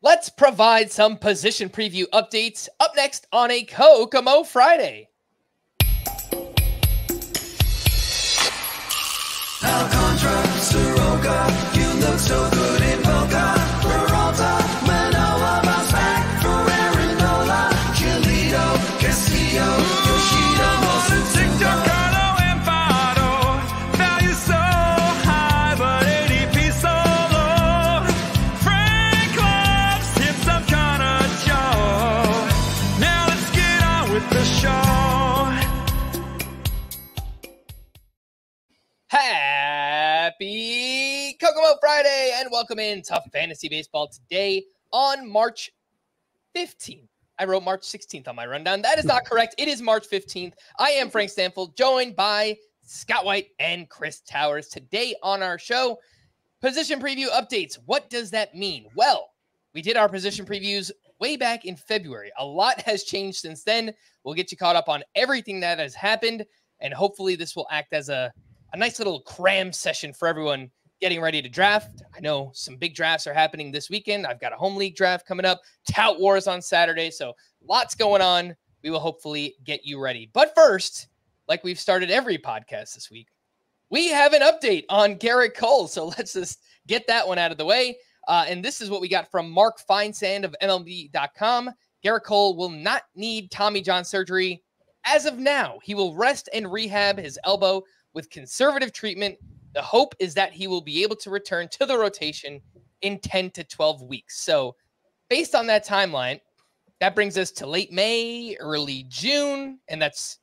Let's provide some position preview updates up next on a Kokomo Friday. Alcantara, Soroka, you look so good in polka. Peralta, Manoa, bounce back for Aaron Nola. Giolito, Castillo, Yoshida, Wilson, Sigdor. Happy Kokomo Friday and welcome in Tough Fantasy Baseball today on March 15th. I wrote March 16th on my rundown. That is not correct. It is March 15th. I am Frank Stanfield, joined by Scott White and Chris Towers. Today on our show, position preview updates. What does that mean? Well, we did our position previews way back in February. A lot has changed since then. We'll get you caught up on everything that has happened, and hopefully this will act as a nice little cram session for everyone getting ready to draft. I know some big drafts are happening this weekend. I've got a home league draft coming up, Tout Wars on Saturday. So lots going on. We will hopefully get you ready. But first, like we've started every podcast this week, we have an update on Gerrit Cole. So let's just get that one out of the way. And this is what we got from Mark Feinsand of MLB.com. Gerrit Cole will not need Tommy John surgery as of now. He will rest and rehab his elbow with conservative treatment. The hope is that he will be able to return to the rotation in 10 to 12 weeks. So based on that timeline, that brings us to late May, early June, and that's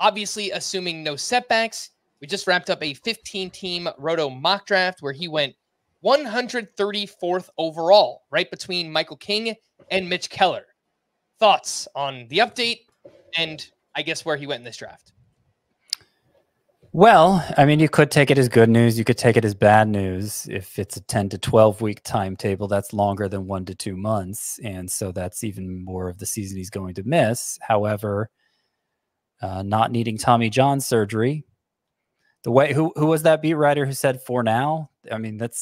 obviously assuming no setbacks. We just wrapped up a 15-team Roto mock draft where he went 134th overall, right between Michael King and Mitch Keller. Thoughts on the update and I guess where he went in this draft? Well, I mean, you could take it as good news. You could take it as bad news. If it's a 10 to 12 week timetable, that's longer than 1 to 2 months. And so that's even more of the season he's going to miss. However, not needing Tommy John surgery. The way who was that beat writer who said for now? I mean, that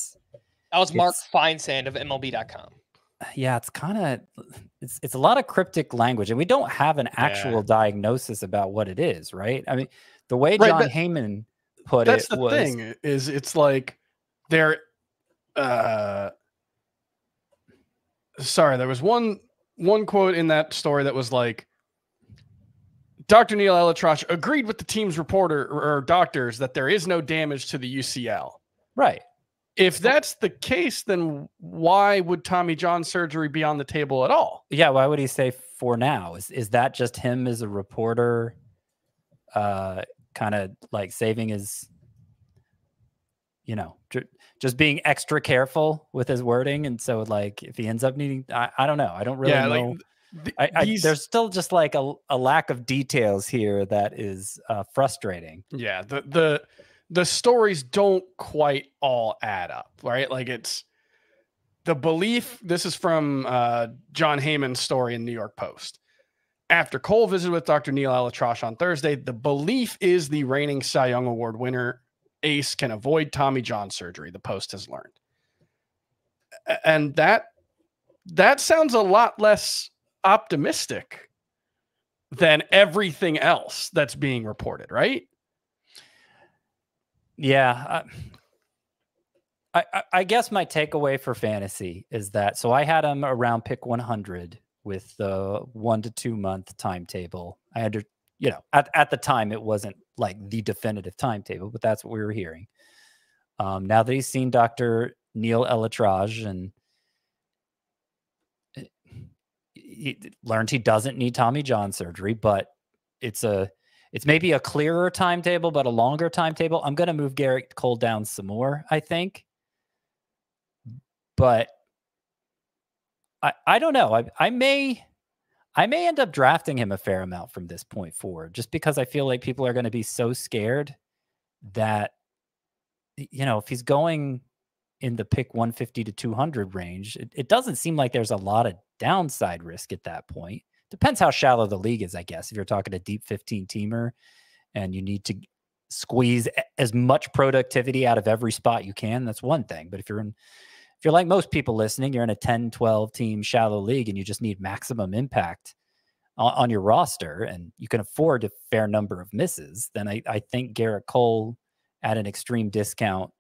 was Mark Feinsand of MLB.com. Yeah, it's kind of it's a lot of cryptic language, and we don't have an actual diagnosis about what it is, right? I mean, the way John Heyman put it, the thing is, it's like they're sorry, there was one quote in that story that was like, Dr. Neal ElAttrache agreed with the team's reporter or doctors that there is no damage to the UCL. Right. If that's the case, then why would Tommy John surgery be on the table at all? Yeah, why would he say for now? Is that just him as a reporter kind of like saving his, you know, just being extra careful with his wording? And so like if he ends up needing, I don't know. I don't really know. Like, there's still just like a lack of details here that is frustrating. Yeah, the stories don't quite all add up, right? Like it's the belief. This is from John Heyman's story in New York Post. After Cole visited with Dr. Neal ElAttrache on Thursday, the belief is the reigning Cy Jung Award winner ace can avoid Tommy John surgery, the Post has learned. And that sounds a lot less optimistic than everything else that's being reported, right? Yeah, I guess my takeaway for fantasy is that, so I had him around pick 100 with the 1 to 2 month timetable. I had to, you know, at the time, it wasn't like the definitive timetable, but that's what we were hearing. Now that he's seen Dr. Neal ElAttrache and he learned he doesn't need Tommy John surgery, but it's maybe a clearer timetable, but a longer timetable. I'm going to move Gerrit Cole down some more, I think. But I don't know. I may end up drafting him a fair amount from this point forward, just because I feel like people are going to be so scared that, you know, if he's going in the pick 150 to 200 range, it doesn't seem like there's a lot of downside risk at that point. Depends how shallow the league is, I guess. If you're talking a deep 15-teamer and you need to squeeze as much productivity out of every spot you can, that's one thing. But if you're in if you're like most people listening, you're in a 10-12 team shallow league and you just need maximum impact on your roster and you can afford a fair number of misses, then I think Gerrit Cole at an extreme discount,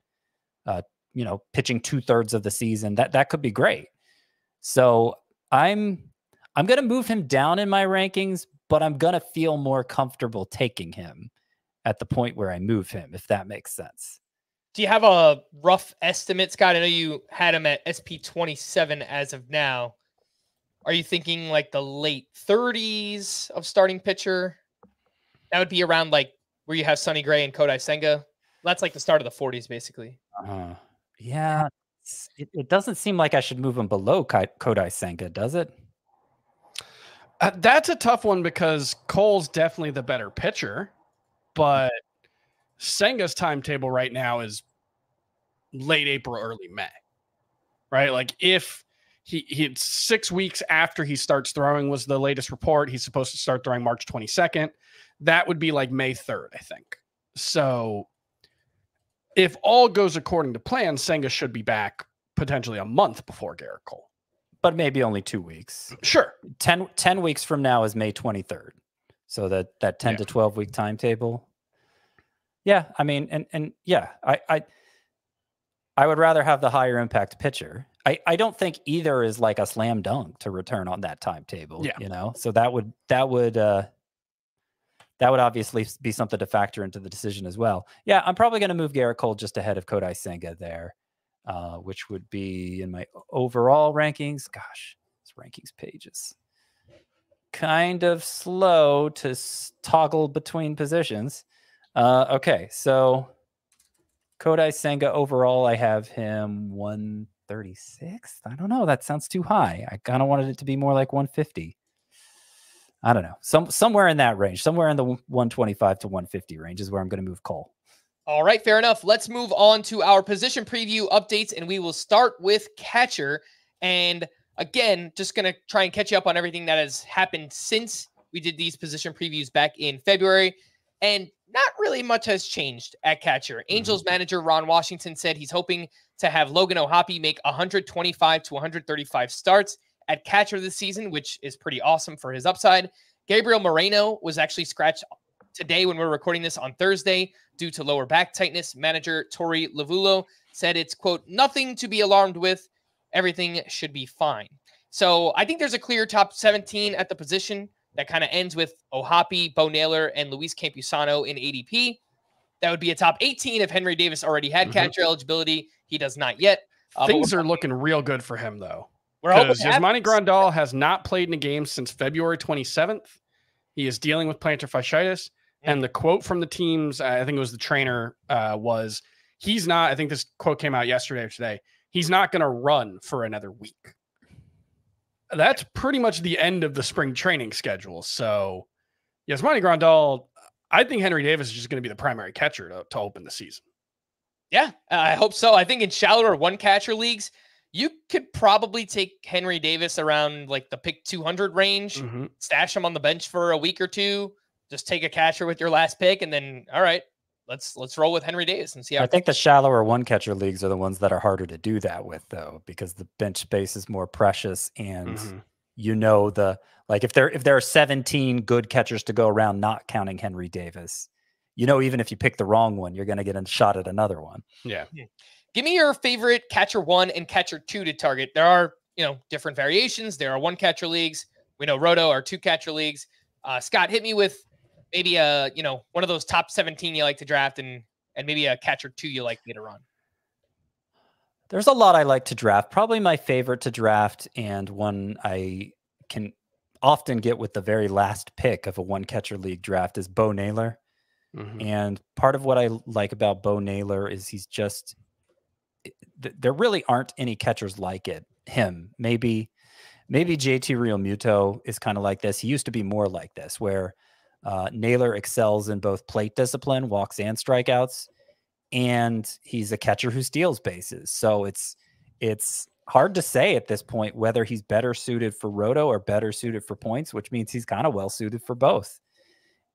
you know, pitching 2/3 of the season, that could be great. So I'm going to move him down in my rankings, but I'm going to feel more comfortable taking him at the point where I move him, if that makes sense. Do you have a rough estimate, Scott? I know you had him at SP27 as of now. Are you thinking like the late 30s of starting pitcher? That would be around like where you have Sonny Gray and Kodai Senga. That's like the start of the 40s, basically. Yeah. It doesn't seem like I should move him below Kodai Senga, does it? That's a tough one because Cole's definitely the better pitcher, but Senga's timetable right now is late April, early May, right? Like if he 6 weeks after he starts throwing was the latest report. He's supposed to start throwing March 22nd. That would be like May 3rd, I think. So if all goes according to plan, Senga should be back potentially a month before Gerrit Cole. But maybe only 2 weeks. Sure. 10 weeks from now is May 23rd. So that 10 to 12 week timetable. Yeah. I mean, and yeah, I would rather have the higher impact pitcher. I don't think either is like a slam dunk to return on that timetable, you know? So that would obviously be something to factor into the decision as well. Yeah, I'm probably going to move Gerrit Cole just ahead of Kodai Senga there, which would be in my overall rankings. Gosh, this rankings page is kind of slow to toggle between positions. Okay, so Kodai Senga overall, I have him 136th. I don't know. That sounds too high. I kind of wanted it to be more like 150. I don't know. Somewhere in that range, somewhere in the 125 to 150 range is where I'm going to move Cole. All right, fair enough. Let's move on to our position preview updates, and we will start with catcher. And again, just going to try and catch you up on everything that has happened since we did these position previews back in February. And not really much has changed at catcher. Angels manager Ron Washington said he's hoping to have Logan O'Hoppe make 125 to 135 starts at catcher this season, which is pretty awesome for his upside. Gabriel Moreno was actually scratched today when we're recording this on Thursday due to lower back tightness. Manager Torey Lovullo said it's, quote, nothing to be alarmed with. Everything should be fine. So I think there's a clear top 17 at the position. That kind of ends with O'Hoppe, Bo Naylor, and Luis Campusano in ADP. That would be a top 18 if Henry Davis already had catcher eligibility. He does not yet. Things are looking real good for him, though. Because Yasmani Grandal has not played in a game since February 27th. He is dealing with plantar fasciitis. And the quote from the team's, I think it was the trainer, was, he's not, I think this quote came out yesterday or today, he's not going to run for another week. That's pretty much the end of the spring training schedule. So, Yasmani Grandal, I think Henry Davis is just going to be the primary catcher to open the season. Yeah, I hope so. I think in shallower one-catcher leagues, you could probably take Henry Davis around like the pick 200 range, stash him on the bench for a week or two, just take a catcher with your last pick, and then, all right, let's roll with Henry Davis and see how. I think the shallower one catcher leagues are the ones that are harder to do that with, though, because the bench space is more precious. And you know, if there are 17 good catchers to go around, not counting Henry Davis, you know, even if you pick the wrong one, you're going to get a shot at another one. Yeah. Give me your favorite catcher 1 and catcher 2 to target. There are, you know, different variations. There are one catcher leagues. We know Roto are 2 catcher leagues. Scott, hit me with maybe a, you know, one of those top 17 you like to draft and maybe a catcher 2 you like later on. There's a lot I like to draft. Probably my favorite to draft and one I can often get with the very last pick of a one catcher league draft is Bo Naylor. And part of what I like about Bo Naylor is he's just, there really aren't any catchers like him. Maybe JT Realmuto is kind of like this. He used to be more like this where Naylor excels in both plate discipline, walks and strikeouts, and he's a catcher who steals bases. So it's hard to say at this point whether he's better suited for Roto or better suited for points, which means he's kind of well suited for both.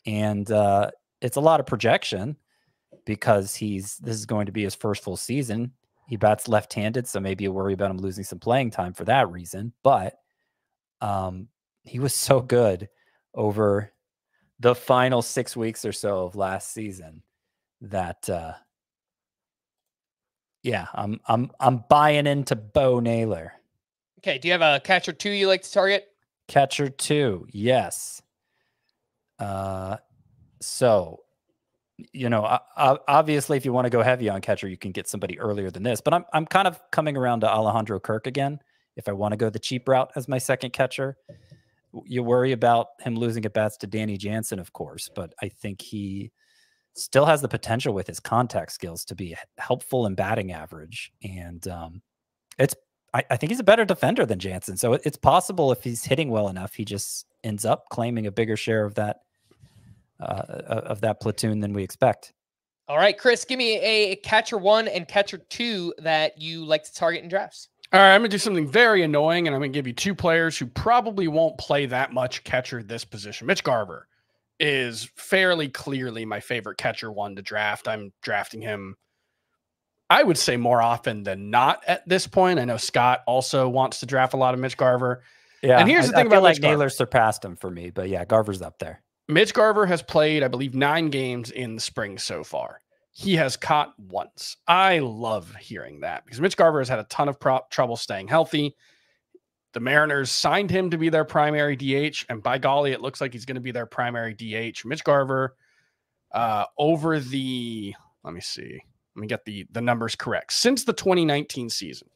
And it's a lot of projection because this is going to be his first full season. He bats left-handed, so maybe you worry about him losing some playing time for that reason. But he was so good over the final 6 weeks or so of last season that, yeah, I'm buying into Bo Naylor. Okay, do you have a catcher two you like to target? Catcher two, yes. So, you know, obviously, if you want to go heavy on catcher, you can get somebody earlier than this. But I'm kind of coming around to Alejandro Kirk again. If I want to go the cheap route as my second catcher, you worry about him losing at bats to Danny Jansen, of course. But I think he still has the potential with his contact skills to be helpful in batting average. And I think he's a better defender than Jansen. So it's possible if he's hitting well enough, he just ends up claiming a bigger share of that platoon than we expect. All right, Chris, give me a catcher one and catcher two that you like to target in drafts. All right, I'm going to do something very annoying, and I'm going to give you two players who probably won't play that much catcher this position. Mitch Garver is fairly clearly my favorite catcher one to draft. I'm drafting him, I would say, more often than not at this point. I know Scott also wants to draft a lot of Mitch Garver. Yeah, and here's the thing about like Naylor surpassed him for me, but yeah, Garver's up there. Mitch Garver has played, I believe, 9 games in the spring so far. He has caught once. I love hearing that because Mitch Garver has had a ton of trouble staying healthy. The Mariners signed him to be their primary DH, and by golly, it looks like he's going to be their primary DH. Mitch Garver, over the, let me see, let me get the numbers correct. Since the 2019 season,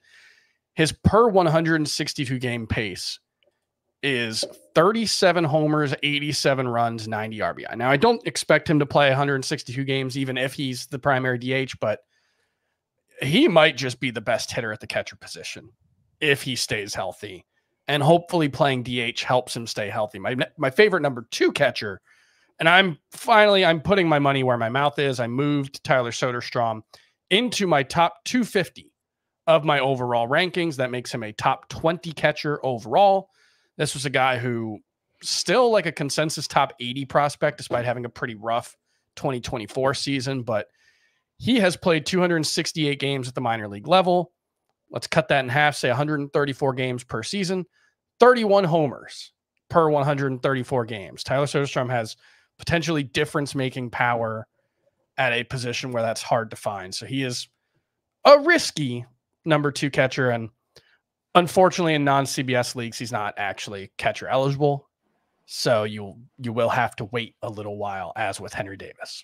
his per 162 game pace is 37 homers, 87 runs, 90 RBI. Now, I don't expect him to play 162 games, even if he's the primary DH, but he might just be the best hitter at the catcher position if he stays healthy. And hopefully playing DH helps him stay healthy. My favorite number two catcher, and I'm putting my money where my mouth is. I moved Tyler Soderstrom into my top 250 of my overall rankings. That makes him a top 20 catcher overall. This was a guy who still like a consensus top 80 prospect, despite having a pretty rough 2024 season, but he has played 268 games at the minor league level. Let's cut that in half, say 134 games per season, 31 homers per 134 games. Tyler Soderstrom has potentially difference-making power at a position where that's hard to find. So he is a risky number two catcher, and unfortunately, in non-CBS leagues, he's not actually catcher eligible, so you will have to wait a little while, as with Henry Davis.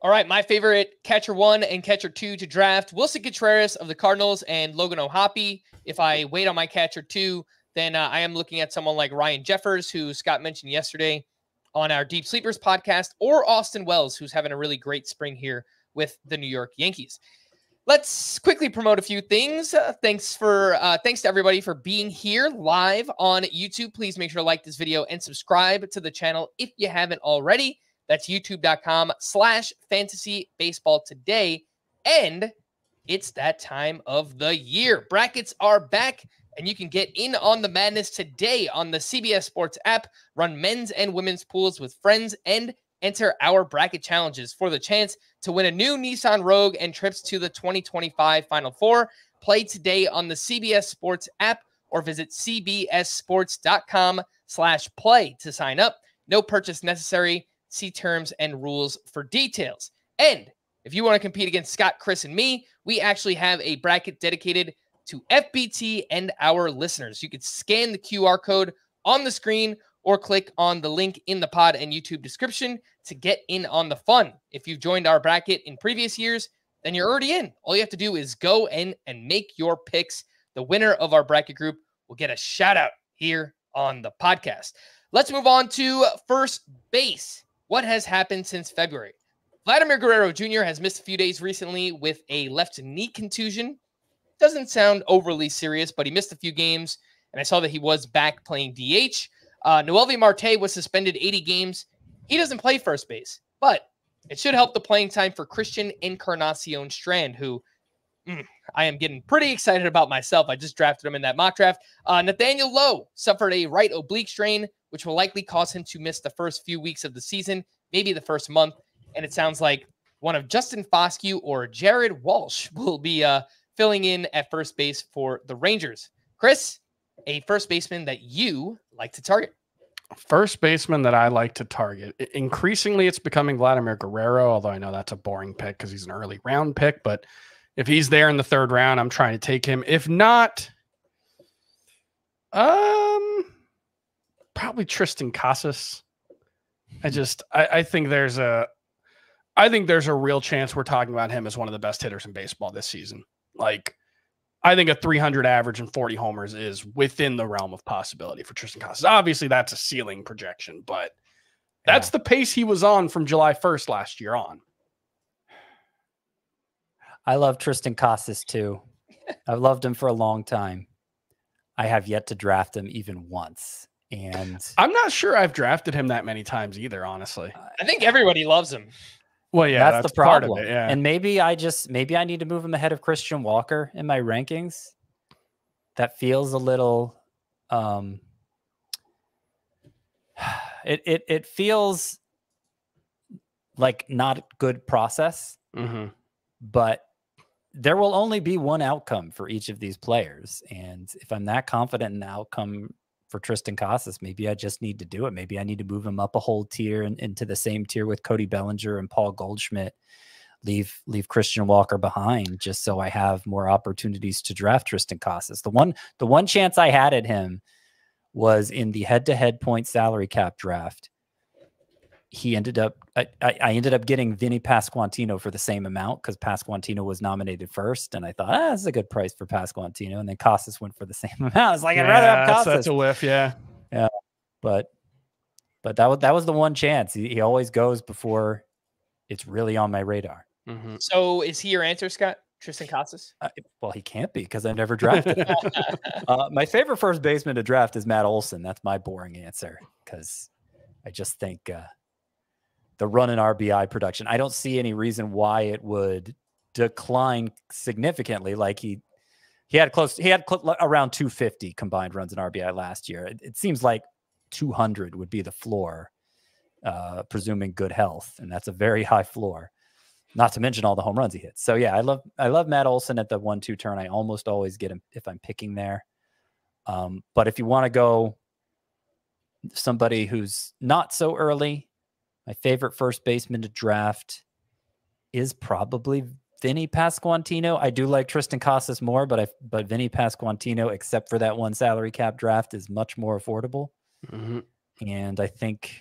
All right, my favorite catcher one and catcher two to draft, Wilson Contreras of the Cardinals and Logan O'Hoppe. If I wait on my catcher two, then I am looking at someone like Ryan Jeffers, who Scott mentioned yesterday on our Deep Sleepers podcast, or Austin Wells, who's having a really great spring here with the New York Yankees. Let's quickly promote a few things. Thanks to everybody for being here live on YouTube. Please make sure to like this video and subscribe to the channel if you haven't already. That's youtube.com/fantasybaseballtoday. And it's that time of the year. Brackets are back, and you can get in on the madness today on the CBS Sports app. Run men's and women's pools with friends and enter our bracket challenges for the chance to win a new Nissan Rogue and trips to the 2025 Final Four. Play today on the CBS Sports app or visit cbssports.com/play to sign up. No purchase necessary. See terms and rules for details. And if you want to compete against Scott, Chris, and me, we actually have a bracket dedicated to FBT and our listeners. You can scan the QR code on the screen or click on the link in the pod and YouTube description to get in on the fun. If you've joined our bracket in previous years, then you're already in. All you have to do is go in and make your picks. The winner of our bracket group will get a shout out here on the podcast. Let's move on to first base. What has happened since February? Vladimir Guerrero Jr. has missed a few days recently with a left knee contusion. Doesn't sound overly serious, but he missed a few games, and I saw that he was back playing DH. Noelvi Marte was suspended 80 games. He doesn't play first base, but it should help the playing time for Christian Encarnacion-Strand, who I am getting pretty excited about myself. I just drafted him in that mock draft. Nathaniel Lowe suffered a right oblique strain, which will likely cause him to miss the first few weeks of the season, maybe the first month. And it sounds like one of Justin Foscue or Jared Walsh will be filling in at first base for the Rangers. Chris, a first baseman that you like to target. First baseman that I like to target. Increasingly, it's becoming Vladimir Guerrero, although I know that's a boring pick because he's an early round pick. But if he's there in the third round, I'm trying to take him. If not, probably Tristan Casas. I think there's a real chance we're talking about him as one of the best hitters in baseball this season. Like, I think a 300 average and 40 homers is within the realm of possibility for Tristan Casas. Obviously, that's a ceiling projection, but that's the pace he was on from July 1st last year on. I love Tristan Casas too. I've loved him for a long time. I have yet to draft him even once. And I'm not sure I've drafted him that many times either, honestly. I think everybody loves him. Well, yeah, that's the problem. Part of it, yeah. And maybe I need to move him ahead of Christian Walker in my rankings. That feels a little, it feels like not good process, but there will only be one outcome for each of these players. And if I'm that confident in the outcome for Tristan Casas, maybe I just need to do it. Maybe I need to move him up a whole tier and into the same tier with Cody Bellinger and Paul Goldschmidt, leave Christian Walker behind just so I have more opportunities to draft Tristan Casas. The one chance I had at him was in the head-to-head point salary cap draft. He ended up, I ended up getting Vinny Pasquantino for the same amount because Pasquantino was nominated first. And I thought, ah, that's a good price for Pasquantino. And then Casas went for the same amount. I was like, I'd rather have Casas. That's a whiff. Yeah. Yeah. But that was the one chance. He always goes before it's really on my radar. So is he your answer, Scott? Tristan Casas? Well, he can't be because I never drafted him. My favorite first baseman to draft is Matt Olson. That's my boring answer because I just think, the run in RBI production, I don't see any reason why it would decline significantly. Like he had around 250 combined runs in RBI last year. It seems like 200 would be the floor, presuming good health, and that's a very high floor. Not to mention all the home runs he hits. So yeah, I love Matt Olson at the 1-2 turn. I almost always get him if I'm picking there. But if you want to go somebody who's not so early. My favorite first baseman to draft is probably Vinny Pasquantino. I do like Tristan Casas more, but Vinny Pasquantino, except for that one salary cap draft, is much more affordable. And I think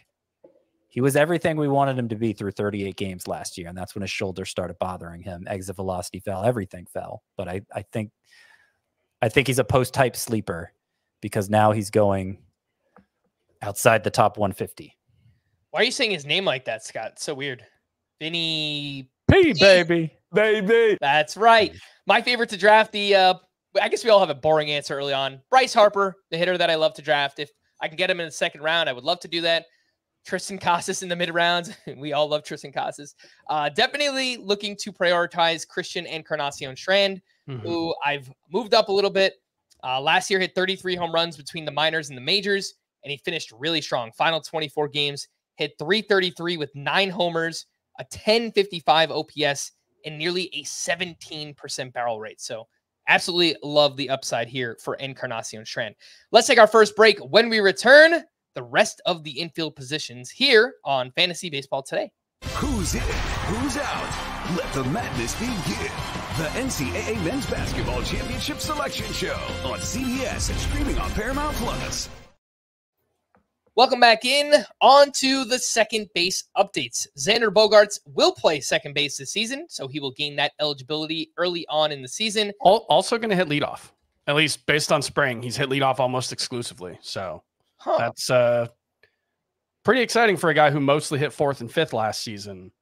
he was everything we wanted him to be through 38 games last year, and that's when his shoulder started bothering him. Exit velocity fell, everything fell. But I think he's a post-type sleeper because now he's going outside the top 150. Why are you saying his name like that, Scott? It's so weird. Vinny P, baby. That's right. My favorite to draft, I guess we all have a boring answer early on. Bryce Harper, the hitter that I love to draft. If I can get him in the second round, I would love to do that. Tristan Casas in the mid rounds. We all love Tristan Casas. Definitely looking to prioritize Christian Encarnacion-Strand, who I've moved up a little bit. Last year hit 33 home runs between the minors and the majors, and he finished really strong. Final 24 games. Hit 333 with 9 homers, a 1055 OPS, and nearly a 17% barrel rate. So absolutely love the upside here for Encarnacion-Strand. Let's take our first break. When we return, the rest of the infield positions here on Fantasy Baseball Today. Who's in? Who's out? Let the madness begin. The NCAA Men's Basketball Championship Selection Show on CBS and streaming on Paramount+. Welcome back in on to the second base updates. Xander Bogaerts will play second base this season, so he will gain that eligibility early on in the season. Also going to hit leadoff, at least based on spring. He's hit leadoff almost exclusively, so that's pretty exciting for a guy who mostly hit 4th and 5th last season.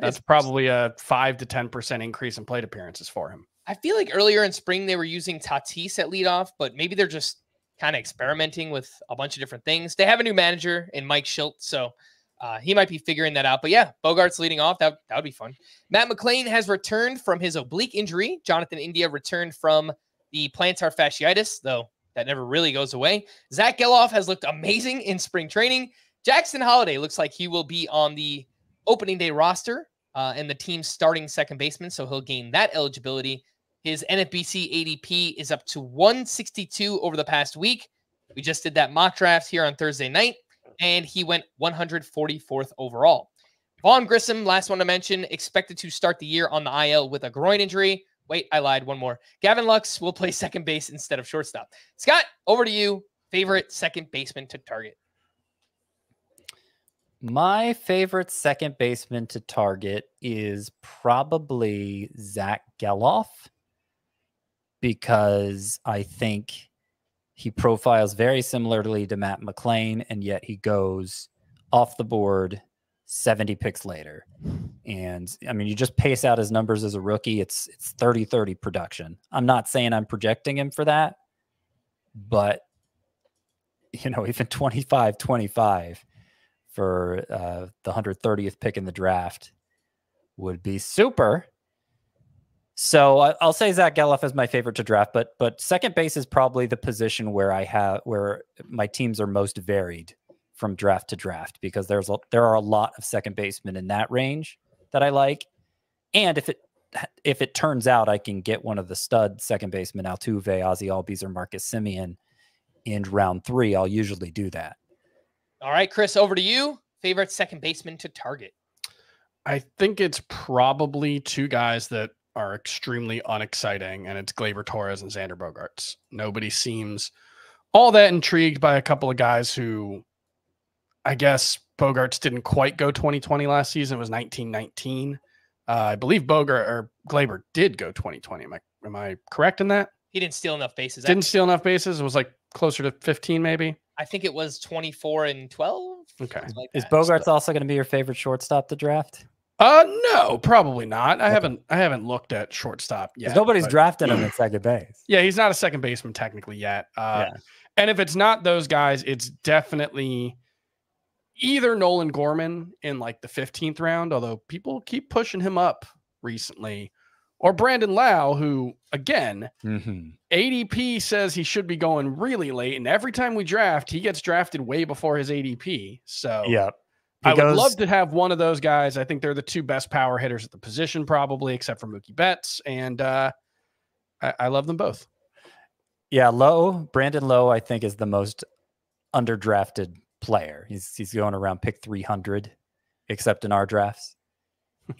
That's probably a 5 to 10% increase in plate appearances for him. I feel like earlier in spring they were using Tatis at leadoff, but maybe they're just kind of experimenting with a bunch of different things. They have a new manager in Mike Schilt, so he might be figuring that out. But yeah, Bogaerts leading off. That would be fun. Matt McClain has returned from his oblique injury. Jonathan India returned from the plantar fasciitis, though that never really goes away. Zach Gelof has looked amazing in spring training. Jackson Holliday looks like he will be on the opening day roster and the team's starting second baseman, so he'll gain that eligibility. His NFBC ADP is up to 162 over the past week. We just did that mock draft here on Thursday night, and he went 144th overall. Vaughn Grissom, last one to mention, expected to start the year on the IL with a groin injury. Wait, I lied. One more. Gavin Lux will play second base instead of shortstop. Scott, over to you. Favorite second baseman to target? My favorite second baseman to target is probably Zach Gelof, because I think he profiles very similarly to Matt McClain, and yet he goes off the board 70 picks later. And I mean, you just pace out his numbers as a rookie. It's 30-30 production. I'm not saying I'm projecting him for that, but you know, even 25-25 for the 130th pick in the draft would be super. So I'll say Zach Gelof is my favorite to draft, but second base is probably the position where I have, where my teams are most varied from draft to draft, because there are a lot of second basemen in that range that I like. And if it turns out I can get one of the stud second basemen, Altuve, Ozzy Albies, or Marcus Semien in round 3, I'll usually do that. All right, Chris, over to you. Favorite second baseman to target? I think it's probably two guys that are extremely unexciting, and it's Gleyber Torres and Xander Bogaerts. Nobody seems all that intrigued by a couple of guys who, I guess Bogaerts didn't quite go 2020 last season. It was 1919. I believe Gleyber did go 2020. Am I correct in that? He didn't steal enough bases. Didn't steal enough bases. It was like closer to 15, maybe. I think it was 24 and 12. Okay. Like, is Bogaerts also going to be your favorite shortstop to draft? No, probably not. I haven't looked at shortstop yet. Nobody's drafting him at second base. Yeah, he's not a second baseman technically yet. Yeah. And if it's not those guys, it's definitely either Nolan Gorman in like the 15th round, although people keep pushing him up recently, or Brandon Lowe, who again, ADP says he should be going really late, and every time we draft, he gets drafted way before his ADP. So yeah. I would love to have one of those guys. I think they're the two best power hitters at the position, probably, except for Mookie Betts. And I love them both. Yeah, Brandon Lowe, I think, is the most underdrafted player. He's going around pick 300, except in our drafts.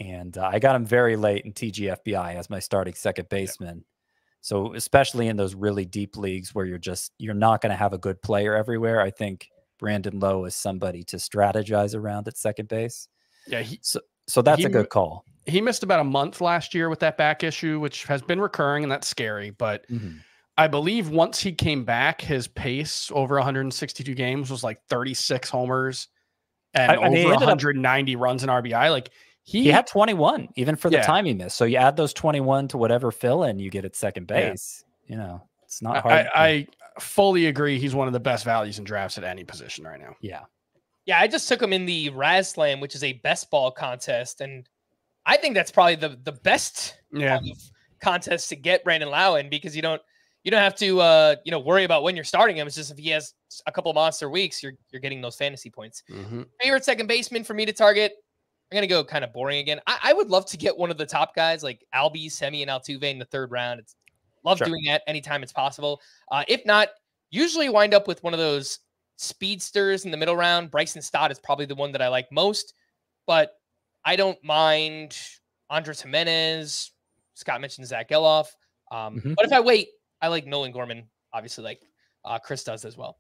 And I got him very late in TGFBI as my starting second baseman. Yeah. So especially in those really deep leagues where you're not going to have a good player everywhere, I think Brandon Lowe is somebody to strategize around at second base. Yeah, so that's a good call. He missed about a month last year with that back issue, which has been recurring, and that's scary. But I believe once he came back, his pace over 162 games was like 36 homers and over 190 runs in RBI. Like he had 21, even for the time he missed. So you add those 21 to whatever fill-in you get at second base. Yeah. You know, it's not hard. I fully agree. He's one of the best values in drafts at any position right now. Yeah. Yeah. I just took him in the Raz Slam, which is a best ball contest. And I think that's probably the best contest to get Brandon Lowe in, because you don't have to, you know, worry about when you're starting him. It's just if he has a couple of monster weeks, you're getting those fantasy points. Favorite second baseman for me to target. I'm going to go kind of boring again. I would love to get one of the top guys like Albies, Semien, Altuve in the third round. Love doing that anytime it's possible. If not, usually wind up with one of those speedsters in the middle round. Bryson Stott is probably the one that I like most, but I don't mind Andrés Giménez. Scott mentioned Zach Gelof. But if I wait, I like Nolan Gorman, obviously, like Chris does as well.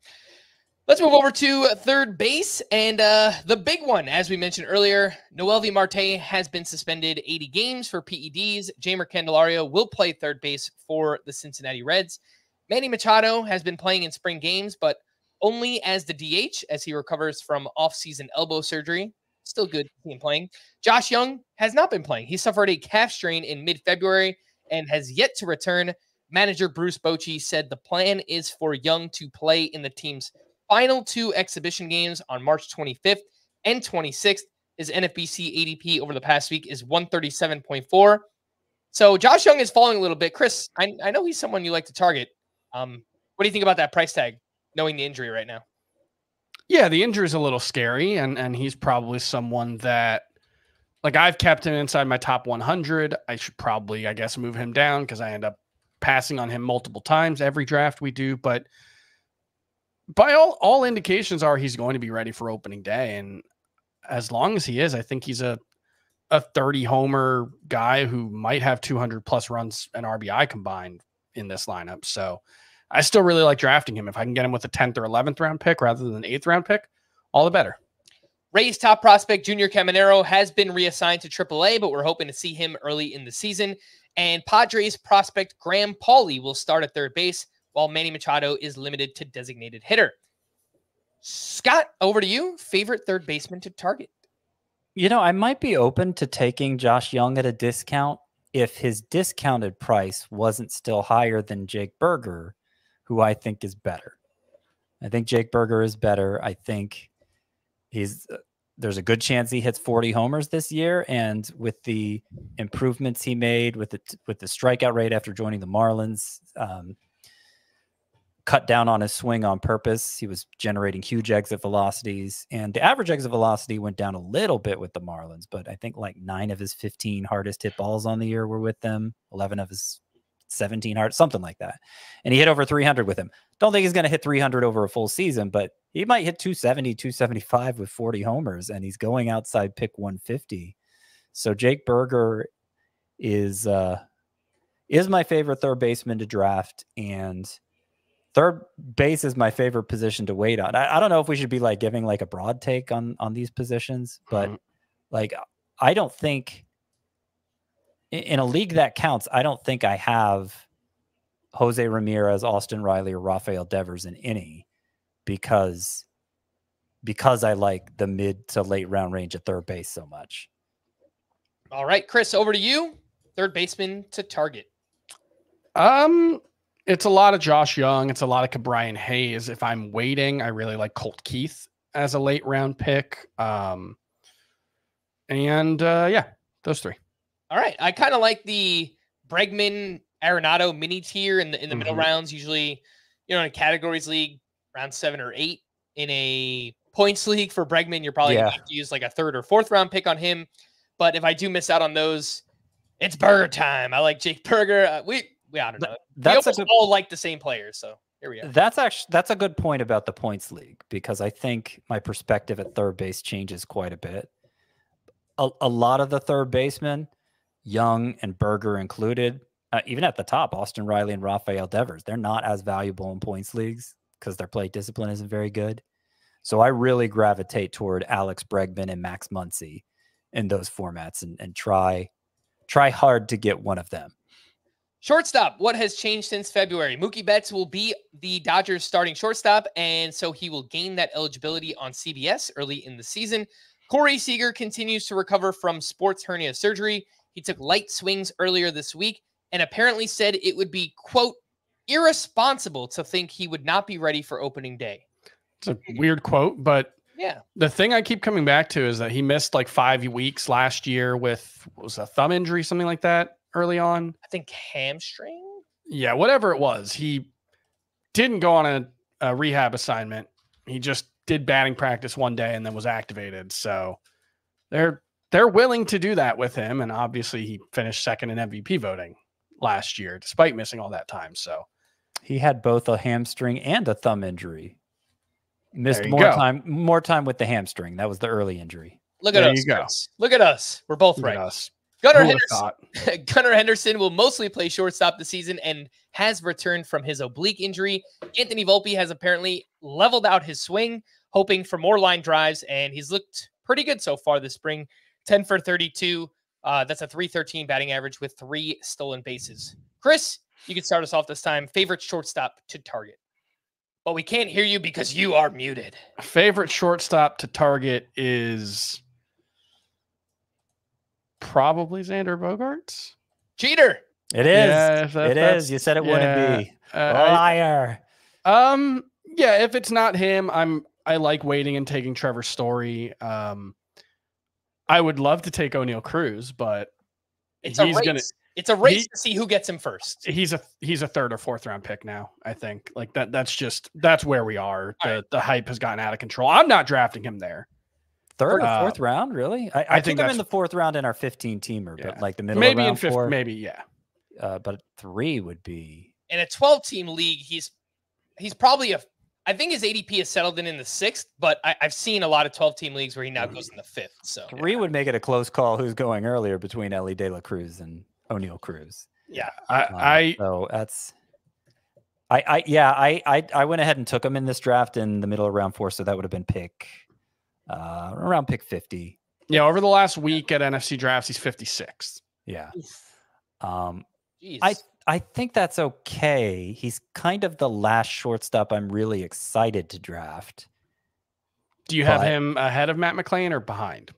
Let's move over to third base, and the big one, as we mentioned earlier, Noelvi Marte has been suspended 80 games for PEDs. Jamer Candelario will play third base for the Cincinnati Reds. Manny Machado has been playing in spring games, but only as the DH as he recovers from off-season elbow surgery. Still good to see him playing. Josh Jung has not been playing. He suffered a calf strain in mid-February and has yet to return. Manager Bruce Bochy said the plan is for Jung to play in the team's final two exhibition games on March 25th and 26th. His NFBC ADP over the past week is 137.4. So Josh Jung is falling a little bit. Chris, I know he's someone you like to target. What do you think about that price tag, knowing the injury right now? Yeah, the injury is a little scary, and he's probably someone that, Like, I've kept him inside my top 100. I should probably, I guess, move him down because I end up passing on him multiple times every draft we do. But by all indications are he's going to be ready for opening day. And as long as he is, I think he's a 30-homer guy who might have 200-plus runs and RBI combined in this lineup. So I still really like drafting him. If I can get him with a 10th or 11th round pick rather than an 8th round pick, all the better. Ray's top prospect, Junior Caminero, has been reassigned to AAA, but we're hoping to see him early in the season. And Padres prospect Graham Pauley will start at third base, while Manny Machado is limited to designated hitter. Scott, over to you. Favorite third baseman to target? You know, I might be open to taking Josh Jung at a discount if his discounted price wasn't still higher than Jake Burger, who I think is better. I think Jake Burger is better. I think he's there's a good chance he hits 40 homers this year, and with the improvements he made with the strikeout rate after joining the Marlins, cut down on his swing on purpose. He was generating huge exit velocities, and the average exit velocity went down a little bit with the Marlins, but I think like 9 of his 15 hardest hit balls on the year were with them, 11 of his 17 hard, something like that. And he hit over 300 with him. Don't think he's going to hit 300 over a full season, but he might hit 270, 275 with 40 homers, and he's going outside pick 150. So Jake Burger is my favorite third baseman to draft, and third base is my favorite position to wait on. I don't know if we should be like giving like a broad take on these positions, but like, I don't think in a league that counts, I don't think I have Jose Ramirez, Austin Riley, or Rafael Devers in any because I like the mid to late round range at third base so much. All right, Chris, over to you. Third baseman to target. It's a lot of Josh Jung. It's a lot of Cabrian Hayes. If I'm waiting, I really like Colt Keith as a late round pick. Yeah, those three. All right. I kind of like the Bregman Arenado mini tier in the middle rounds. Usually, you know, in a categories league, round 7 or 8. In a points league for Bregman, you're probably going to have to use like a 3rd or 4th round pick on him. But if I do miss out on those, it's Burger time. I like Jake Burger. I don't know. That's all like the same players, so here we go. That's a good point about the points league, because I think my perspective at third base changes quite a bit. A lot of the third basemen, Jung and Burger included, even at the top, Austin Riley and Rafael Devers, they're not as valuable in points leagues because their plate discipline isn't very good. So I really gravitate toward Alex Bregman and Max Muncy in those formats, and try hard to get one of them. Shortstop, what has changed since February? Mookie Betts will be the Dodgers' starting shortstop, and so he will gain that eligibility on CBS early in the season. Corey Seager continues to recover from sports hernia surgery. He took light swings earlier this week and apparently said it would be, quote, irresponsible to think he would not be ready for opening day. It's a weird quote, but yeah. The thing I keep coming back to is that he missed like 5 weeks last year with, what was a thumb injury, something like that. Early on, I think hamstring. Yeah, whatever it was, he didn't go on a rehab assignment. He just did batting practice one day and then was activated. So they're willing to do that with him, and obviously he finished second in MVP voting last year despite missing all that time. So he had both a hamstring and a thumb injury. Missed more time with the hamstring. That was the early injury. Look at us. Look at us. We're both right. Gunnar Henderson will mostly play shortstop this season and has returned from his oblique injury. Anthony Volpe has apparently leveled out his swing, hoping for more line drives, and he's looked pretty good so far this spring. 10 for 32. That's a 313 batting average with 3 stolen bases. Chris, you can start us off this time. Favorite shortstop to target. But we can't hear you because you are muted. Favorite shortstop to target is... probably Xander Bogaerts. Cheater. It is. Yeah, it is. You said it wouldn't be. Liar. Yeah, if it's not him, I like waiting and taking Trevor Story. I would love to take O'Neill Cruz, but it's a race to see who gets him first. He's a 3rd or 4th round pick now, I think. Like that's where we are. The hype has gotten out of control. I'm not drafting him there. Third or fourth round, really? I think I'm in the fourth round in our 15-teamer, yeah. But like the middle maybe of round in fifth, four, maybe, yeah. But three would be in a 12-team league. He's probably a. I think his ADP is settled in the sixth, but I've seen a lot of 12-team leagues where he now goes in the fifth. So three would make it a close call. Who's going earlier between Ellie De La Cruz and O'Neill Cruz? Yeah, so that's. I went ahead and took him in this draft in the middle of round four, so that would have been pick around pick 50. Yeah, over the last week at NFC drafts, he's 56th. Yeah, jeez. I think that's okay. He's kind of the last shortstop I'm really excited to draft. Do you have him ahead of Matt McClain or behind?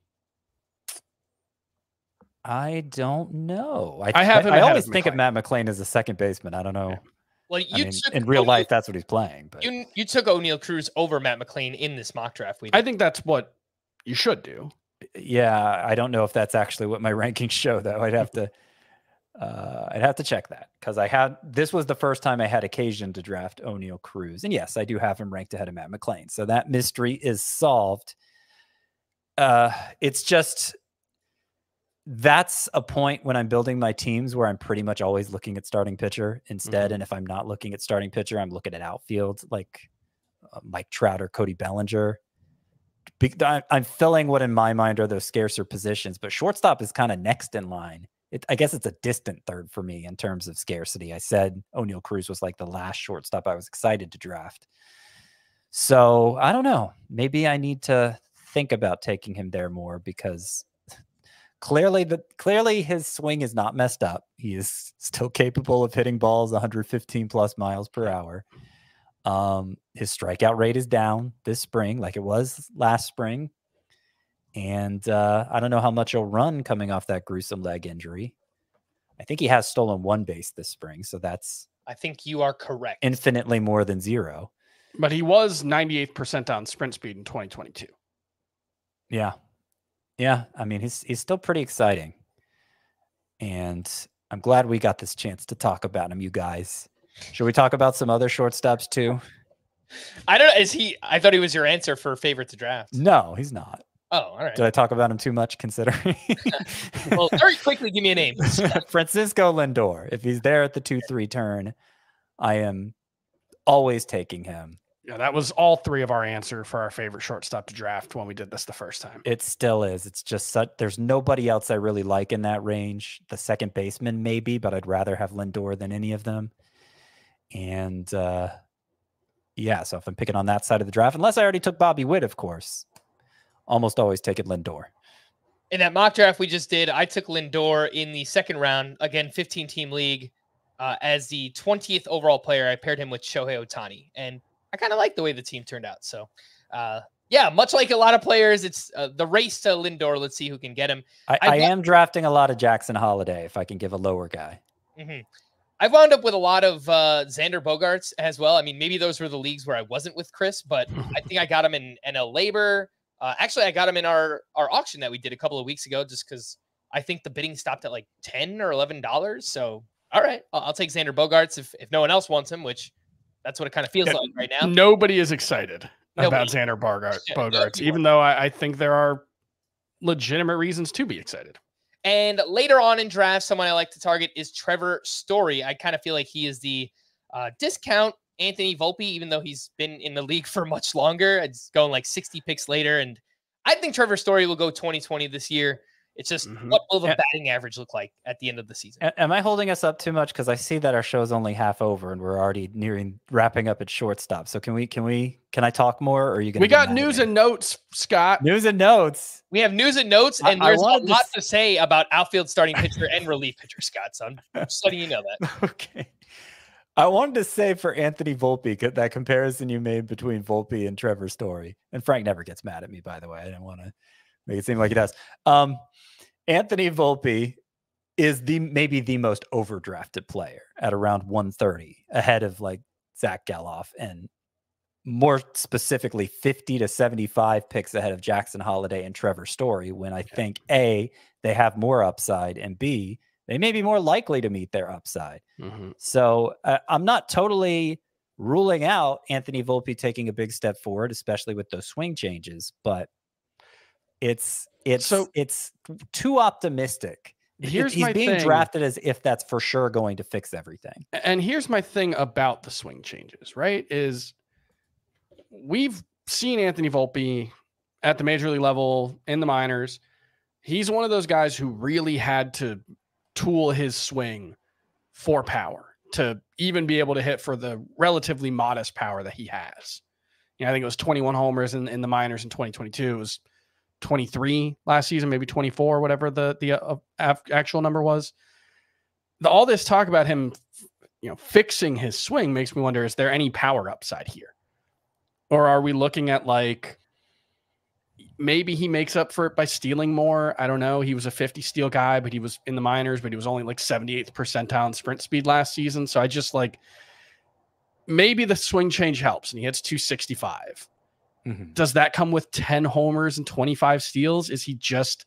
I don't know. I always think of Matt McClain as a second baseman. I don't know. Yeah. Well, you took in real life, that's what he's playing. But you took O'Neill Cruz over Matt McClain in this mock draft. I think that's what you should do. Yeah, I don't know if that's actually what my rankings show, though. I'd have to check that, because this was the first time I had occasion to draft O'Neill Cruz, and yes, I do have him ranked ahead of Matt McClain, so that mystery is solved. It's just that's a point when I'm building my teams where I'm pretty much always looking at starting pitcher instead. Mm-hmm. And if I'm not looking at starting pitcher, I'm looking at outfield, like Mike Trout or Cody Bellinger. I'm filling what in my mind are those scarcer positions, but shortstop is kind of next in line. I guess it's a distant third for me in terms of scarcity. I said O'Neill Cruz was like the last shortstop I was excited to draft. So I don't know. Maybe I need to think about taking him there more, because Clearly his swing is not messed up. He is still capable of hitting balls 115 plus miles per hour. His strikeout rate is down this spring, like it was last spring. And I don't know how much he'll run coming off that gruesome leg injury. I think he has stolen one base this spring, so that's... I think you are correct. Infinitely more than zero. But he was 98% on sprint speed in 2022. Yeah. Yeah, I mean, he's still pretty exciting. And I'm glad we got this chance to talk about him, you guys. Should we talk about some other shortstops too? I don't know. I thought he was your answer for favorite to draft. No, he's not. Oh, all right. Did I talk about him too much considering? Well, very quickly, give me a name. Francisco Lindor. If he's there at the 2-3 turn, I am always taking him. Yeah, that was all three of our answer for our favorite shortstop to draft when we did this the first time. It still is. It's just such, there's nobody else I really like in that range. The second baseman maybe, but I'd rather have Lindor than any of them. And yeah, so if I'm picking on that side of the draft, unless I already took Bobby Witt, of course, almost always taking Lindor. In that mock draft we just did, I took Lindor in the second round, again, 15-team league, as the 20th overall player. I paired him with Shohei Ohtani, and I kind of like the way the team turned out. So, yeah, much like a lot of players, it's the race to Lindor. Let's see who can get him. I am drafting a lot of Jackson Holliday if I can give a lower guy. Mm-hmm. I wound up with a lot of Xander Bogaerts as well. I mean, maybe those were the leagues where I wasn't with Chris, but I think I got him in NL Labor. Actually, I got him in our auction that we did a couple of weeks ago, just because I think the bidding stopped at like $10 or $11. So, all right, I'll take Xander Bogaerts if no one else wants him, which... That's what it kind of feels like right now. Nobody is excited about Xander Bogaerts, even though I think there are legitimate reasons to be excited. And later on in draft, someone I like to target is Trevor Story. I kind of feel like he is the discount Anthony Volpe, even though he's been in the league for much longer. It's going like 60 picks later. And I think Trevor Story will go 2020 this year. It's just what will the batting average look like at the end of the season? Am I holding us up too much? Because I see that our show's only half over and we're already wrapping up at shortstop. So can I talk more? Or are you gonna? We got news and notes, Scott. News and notes. We have news and notes, and there's a lot to say about outfield starting pitcher and relief pitcher, Scott. So I'm just letting you know that. Okay. I wanted to say for Anthony Volpe, that comparison you made between Volpe and Trevor Story, and Frank never gets mad at me, by the way. I didn't want to make it seem like he does. Anthony Volpe is maybe the most overdrafted player at around 130, ahead of like Zach Gelof, and more specifically 50 to 75 picks ahead of Jackson Holliday and Trevor Story, when I think A, they have more upside, and B, they may be more likely to meet their upside. So I'm not totally ruling out Anthony Volpe taking a big step forward, especially with those swing changes, but It's too optimistic. He's being drafted as if that's for sure going to fix everything. And here's my thing about the swing changes, right? Is we've seen Anthony Volpe at the major league level in the minors. He's one of those guys who really had to tool his swing for power to even be able to hit for the relatively modest power that he has. You know, I think it was 21 homers in the minors in 2022. It was 23 last season, maybe 24, whatever the actual number was. All this talk about him, you know, fixing his swing makes me wonder, is there any power upside here? Or are we looking at, like, maybe he makes up for it by stealing more? I don't know. He was a 50 steal guy, but he was in the minors, but he was only like 78th percentile in sprint speed last season. So I just, like, maybe the swing change helps and he hits 265. Mm-hmm. Does that come with 10 homers and 25 steals? Is he just,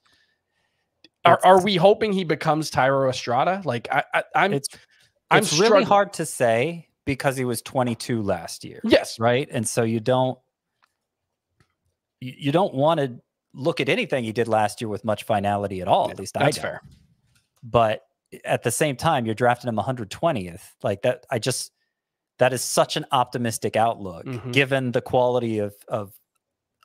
are we hoping he becomes Tyro Estrada? Like, it's really hard to say because he was 22 last year. Yes. Right. And so you don't want to look at anything he did last year with much finality at all. At least I don't. That's fair. But at the same time, you're drafting him 120th. Like that, that is such an optimistic outlook, mm-hmm. given the quality of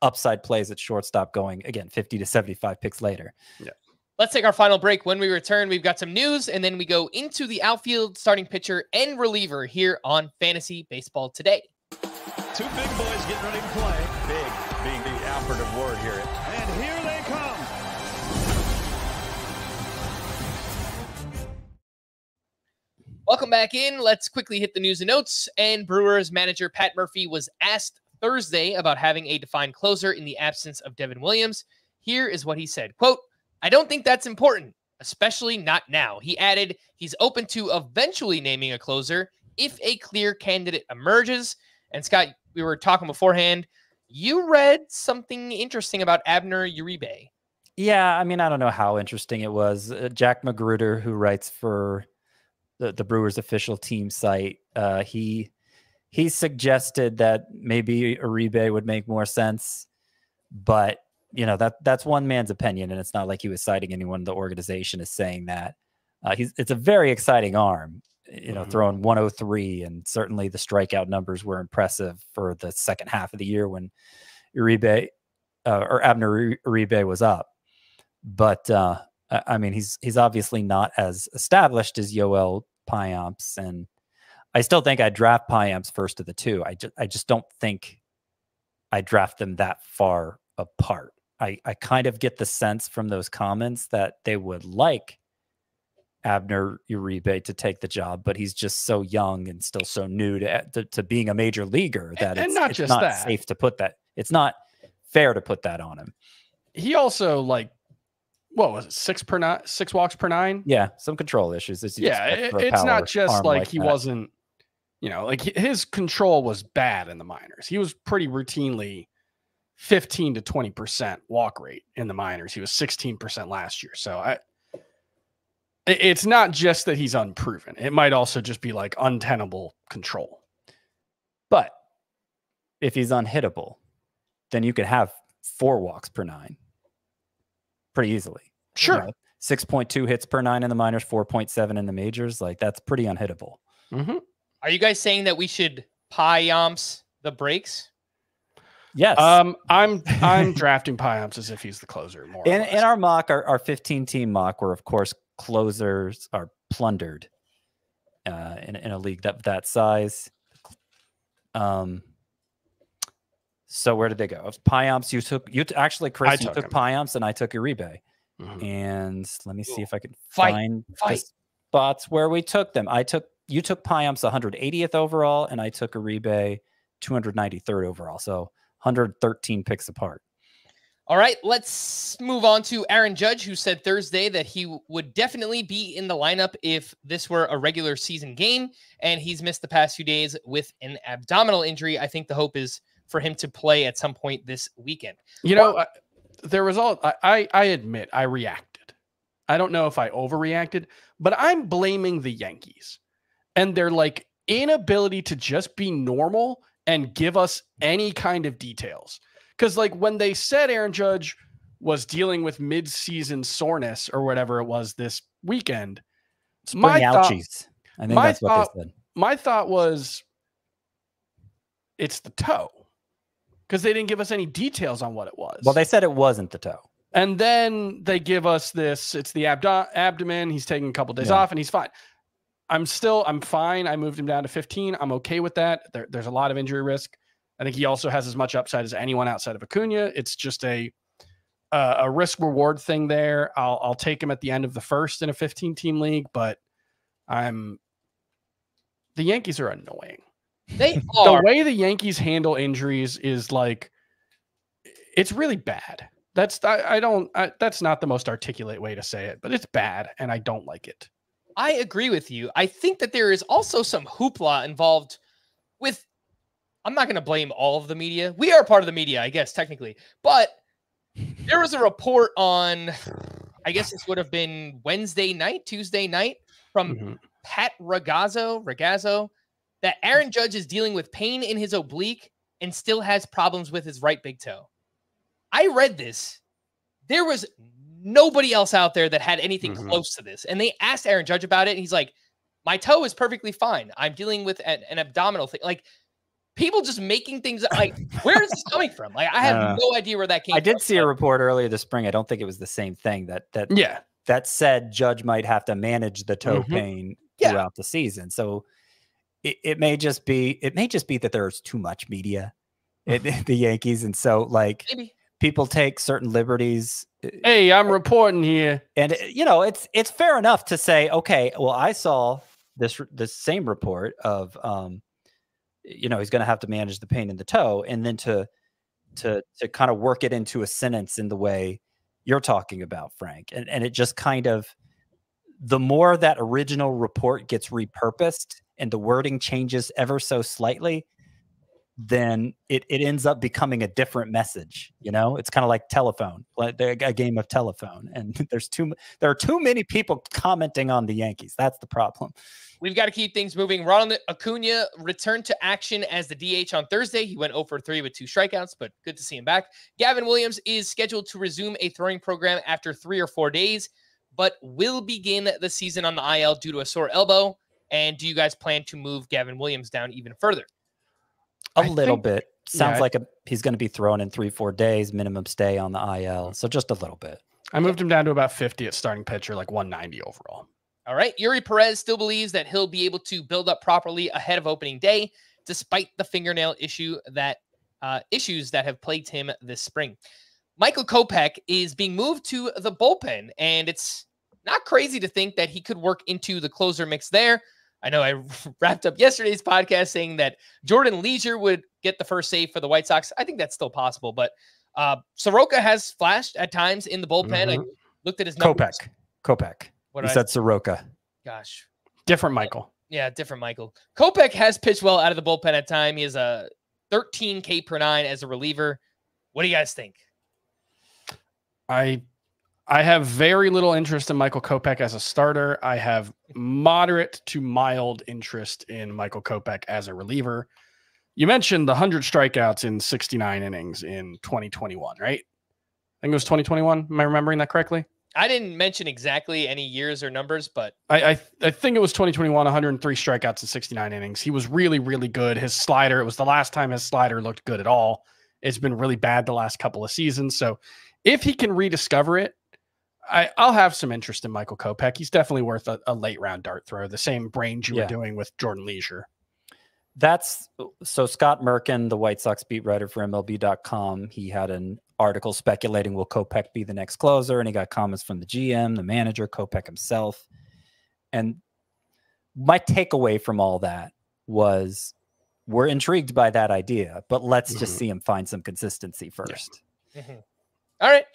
upside plays at shortstop going, again, 50 to 75 picks later. Yeah. Let's take our final break. When we return, we've got some news, and then we go into the outfield, starting pitcher, and reliever here on Fantasy Baseball Today. Two big boys getting ready to play. Big being the operative word here. And here they come. Welcome back in. Let's quickly hit the news and notes. And Brewers manager Pat Murphy was asked Thursday about having a defined closer in the absence of Devin Williams. Here is what he said. Quote, "I don't think that's important, especially not now." He added he's open to eventually naming a closer if a clear candidate emerges. And Scott, we were talking beforehand. You read something interesting about Abner Uribe. Yeah, I mean, I don't know how interesting it was. Jack Magruder, who writes for the Brewers official team site, he suggested that maybe Uribe would make more sense. But, you know, that's one man's opinion, and it's not like he was citing anyone. The organization is saying that. It's a very exciting arm. You know, throwing 103, and certainly the strikeout numbers were impressive for the second half of the year when Uribe or Abner Uribe was up. But I mean, he's obviously not as established as Yoel Piamps, and I still think I draft Piamps first of the two. I just don't think I draft them that far apart. I kind of get the sense from those comments that they would like Abner Uribe to take the job, but he's just so young and still so new to being a major leaguer that it's not fair to put that on him. He also, like, what was it, 6 walks per 9? Yeah, some control issues. Yeah, it's not just like he wasn't, you know, like his control was bad in the minors. He was pretty routinely 15 to 20% walk rate in the minors. He was 16% last year. So it's not just that he's unproven. It might also just be like untenable control. But if he's unhittable, then you could have 4 walks per 9 pretty easily. Sure. You know, 6.2 hits per 9 in the minors, 4.7 in the majors. Like, that's pretty unhittable. Mm-hmm. Are you guys saying that we should Piamps the breaks? Yes. I'm drafting Piamps as if he's the closer. More in our mock, our 15-team mock, where, of course, closers are plundered in a league that size. So where did they go? Piamps, you took Piamps, and I took Uribe. Mm-hmm. And let me see if I can find spots where we took them. You took Piamps 180th overall, and I took Uribe 293rd overall. So 113 picks apart. All right, let's move on to Aaron Judge, who said Thursday that he would definitely be in the lineup if this were a regular season game, and he's missed the past few days with an abdominal injury. I think the hope is for him to play at some point this weekend. You know, there was I admit I reacted. I don't know if I overreacted, but I'm blaming the Yankees and their, like, inability to just be normal and give us any kind of details. Because, like, when they said Aaron Judge was dealing with midseason soreness or whatever it was this weekend. Spring ouchies. I think that's what they said. My thought was it's the toe because they didn't give us any details on what it was. Well, they said it wasn't the toe. And then they give us this, it's the abdomen. He's taking a couple days off and he's fine. I'm fine. I moved him down to 15. I'm okay with that. There's a lot of injury risk. I think he also has as much upside as anyone outside of Acuna. It's just a risk reward thing there. I'll take him at the end of the first in a 15 team league, but the Yankees are annoying. They are. The way the Yankees handle injuries is like, it's really bad. That's not the most articulate way to say it, but it's bad. And I don't like it. I agree with you. I think that there is also some hoopla involved with, I'm not going to blame all of the media. We are part of the media, I guess, technically, but there was a report on, I guess this would have been Tuesday night from Pat Ragazzo, that Aaron Judge is dealing with pain in his oblique and still has problems with his right big toe. I read this. There was nobody else out there that had anything close to this. And they asked Aaron Judge about it. And he's like, my toe is perfectly fine. I'm dealing with an abdominal thing. Like, people just making things up. Like, where is this coming from? Like, I have no idea where that came from. I did see a report earlier this spring. I don't think it was the same thing that said Judge might have to manage the toe pain throughout the season. So it may just be that there's too much media at the Yankees. And so like people take certain liberties. Hey, I'm reporting here. And you know, it's fair enough to say, okay, well, I saw this same report of, you know, he's going to have to manage the pain in the toe, and then to kind of work it into a sentence in the way you're talking about, Frank. And it just kind of, the more that original report gets repurposed and the wording changes ever so slightly, then it ends up becoming a different message. You know, it's kind of like telephone, like a game of telephone. And there are too many people commenting on the Yankees. That's the problem. We've got to keep things moving. Ron Acuna returned to action as the DH on Thursday. He went 0-for-3 with 2 strikeouts, but good to see him back. Gavin Williams is scheduled to resume a throwing program after 3 or 4 days, but will begin the season on the IL due to a sore elbow. And do you guys plan to move Gavin Williams down even further? A little bit. Sounds like he's going to be thrown in 3-4 days, minimum stay on the IL. So just a little bit. I moved him down to about 50 at starting pitcher, like 190 overall. All right. Yuri Perez still believes that he'll be able to build up properly ahead of opening day, despite the fingernail issues that have plagued him this spring. Michael Kopech is being moved to the bullpen, and it's not crazy to think that he could work into the closer mix there. I know I wrapped up yesterday's podcast saying that Jordan Leisure would get the first save for the White Sox. I think that's still possible, but Soroka has flashed at times in the bullpen. I looked at his numbers. Kopech. He said Soroka. Gosh. Different Michael. Yeah, different Michael. Kopech has pitched well out of the bullpen at time. He has a 13K/9 as a reliever. What do you guys think? I have very little interest in Michael Kopech as a starter. I have moderate to mild interest in Michael Kopech as a reliever. You mentioned the 100 strikeouts in 69 innings in 2021, right? I think it was 2021. Am I remembering that correctly? I didn't mention exactly any years or numbers, but I think it was 2021, 103 strikeouts in 69 innings. He was really, really good. His slider, it was the last time his slider looked good at all. It's been really bad the last couple of seasons. So if he can rediscover it, I'll have some interest in Michael Kopech. He's definitely worth a late round dart throw, the same range you were doing with Jordan Leisure. So Scott Merkin, the White Sox beat writer for MLB.com, he had an article speculating, will Kopech be the next closer? And he got comments from the GM, the manager, Kopech himself. And my takeaway from all that was, we're intrigued by that idea, but let's just see him find some consistency first. Yeah. All right.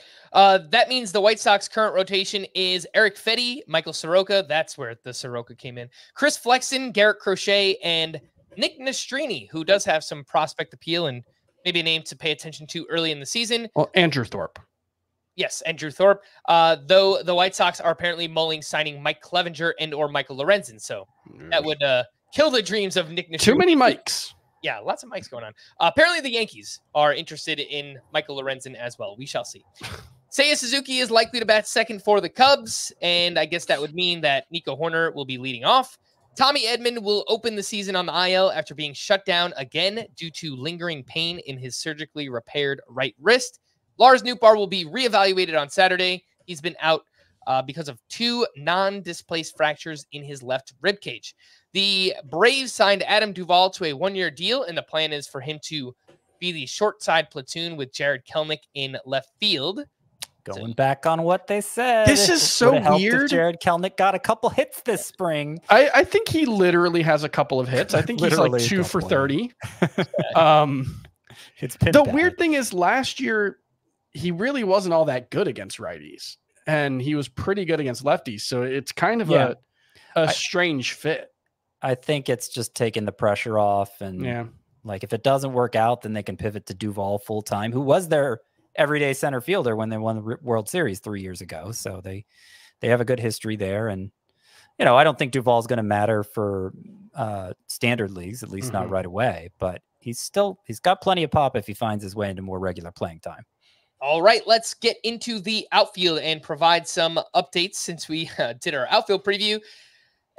That means the White Sox current rotation is Eric Fetty, Michael Soroka. That's where the Soroka came in. Chris Flexen, Garrett Crochet, and Nick Nastrini, who does have some prospect appeal and maybe a name to pay attention to early in the season. Well, Andrew Thorpe. Yes, Andrew Thorpe. Though the White Sox are apparently mulling signing Mike Clevenger and or Michael Lorenzen. So that would kill the dreams of Nick Nastrini. Too many Mikes. Yeah, lots of mics going on. Apparently, the Yankees are interested in Michael Lorenzen as well. We shall see. Seiya Suzuki is likely to bat second for the Cubs, and I guess that would mean that Nico Horner will be leading off. Tommy Edman will open the season on the IL after being shut down again due to lingering pain in his surgically repaired right wrist. Lars Nootbaar will be reevaluated on Saturday. He's been out because of two non-displaced fractures in his left ribcage. The Braves signed Adam Duvall to a one-year deal, and the plan is for him to be the short side platoon with Jared Kelenic in left field. Going back on what they said. This is so weird. Jared Kelenic got a couple hits this spring. I think he literally has a couple of hits. I think he's like 2 for 30. It's the bad. Weird thing is last year, he really wasn't all that good against righties. And he was pretty good against lefties. So it's kind of a strange fit. I think it's just taking the pressure off. And like if it doesn't work out, then they can pivot to Duvall full time, who was their everyday center fielder when they won the World Series 3 years ago. So they have a good history there. And, you know, I don't think Duvall's going to matter for standard leagues, at least not right away, but he's got plenty of pop if he finds his way into more regular playing time. All right, let's get into the outfield and provide some updates since we did our outfield preview.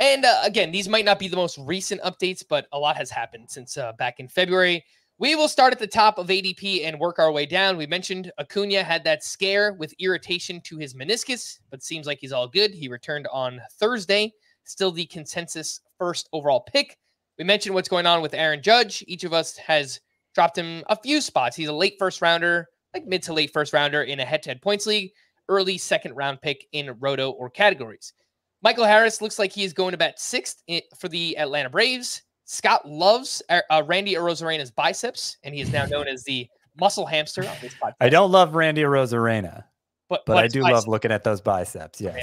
And again, these might not be the most recent updates, but a lot has happened since back in February. We will start at the top of ADP and work our way down. We mentioned Acuna had that scare with irritation to his meniscus, but seems like he's all good. He returned on Thursday, still the consensus first overall pick. We mentioned what's going on with Aaron Judge. Each of us has dropped him a few spots. He's a late first rounder, like mid to late first rounder in a head-to-head points league, early second round pick in Roto or categories. Michael Harris looks like he is going to bat sixth for the Atlanta Braves. Scott loves Randy Arozarena biceps, and he is now known as the muscle hamster on this podcast. I don't love Randy Arozarena, but I do love looking at those biceps. Yes.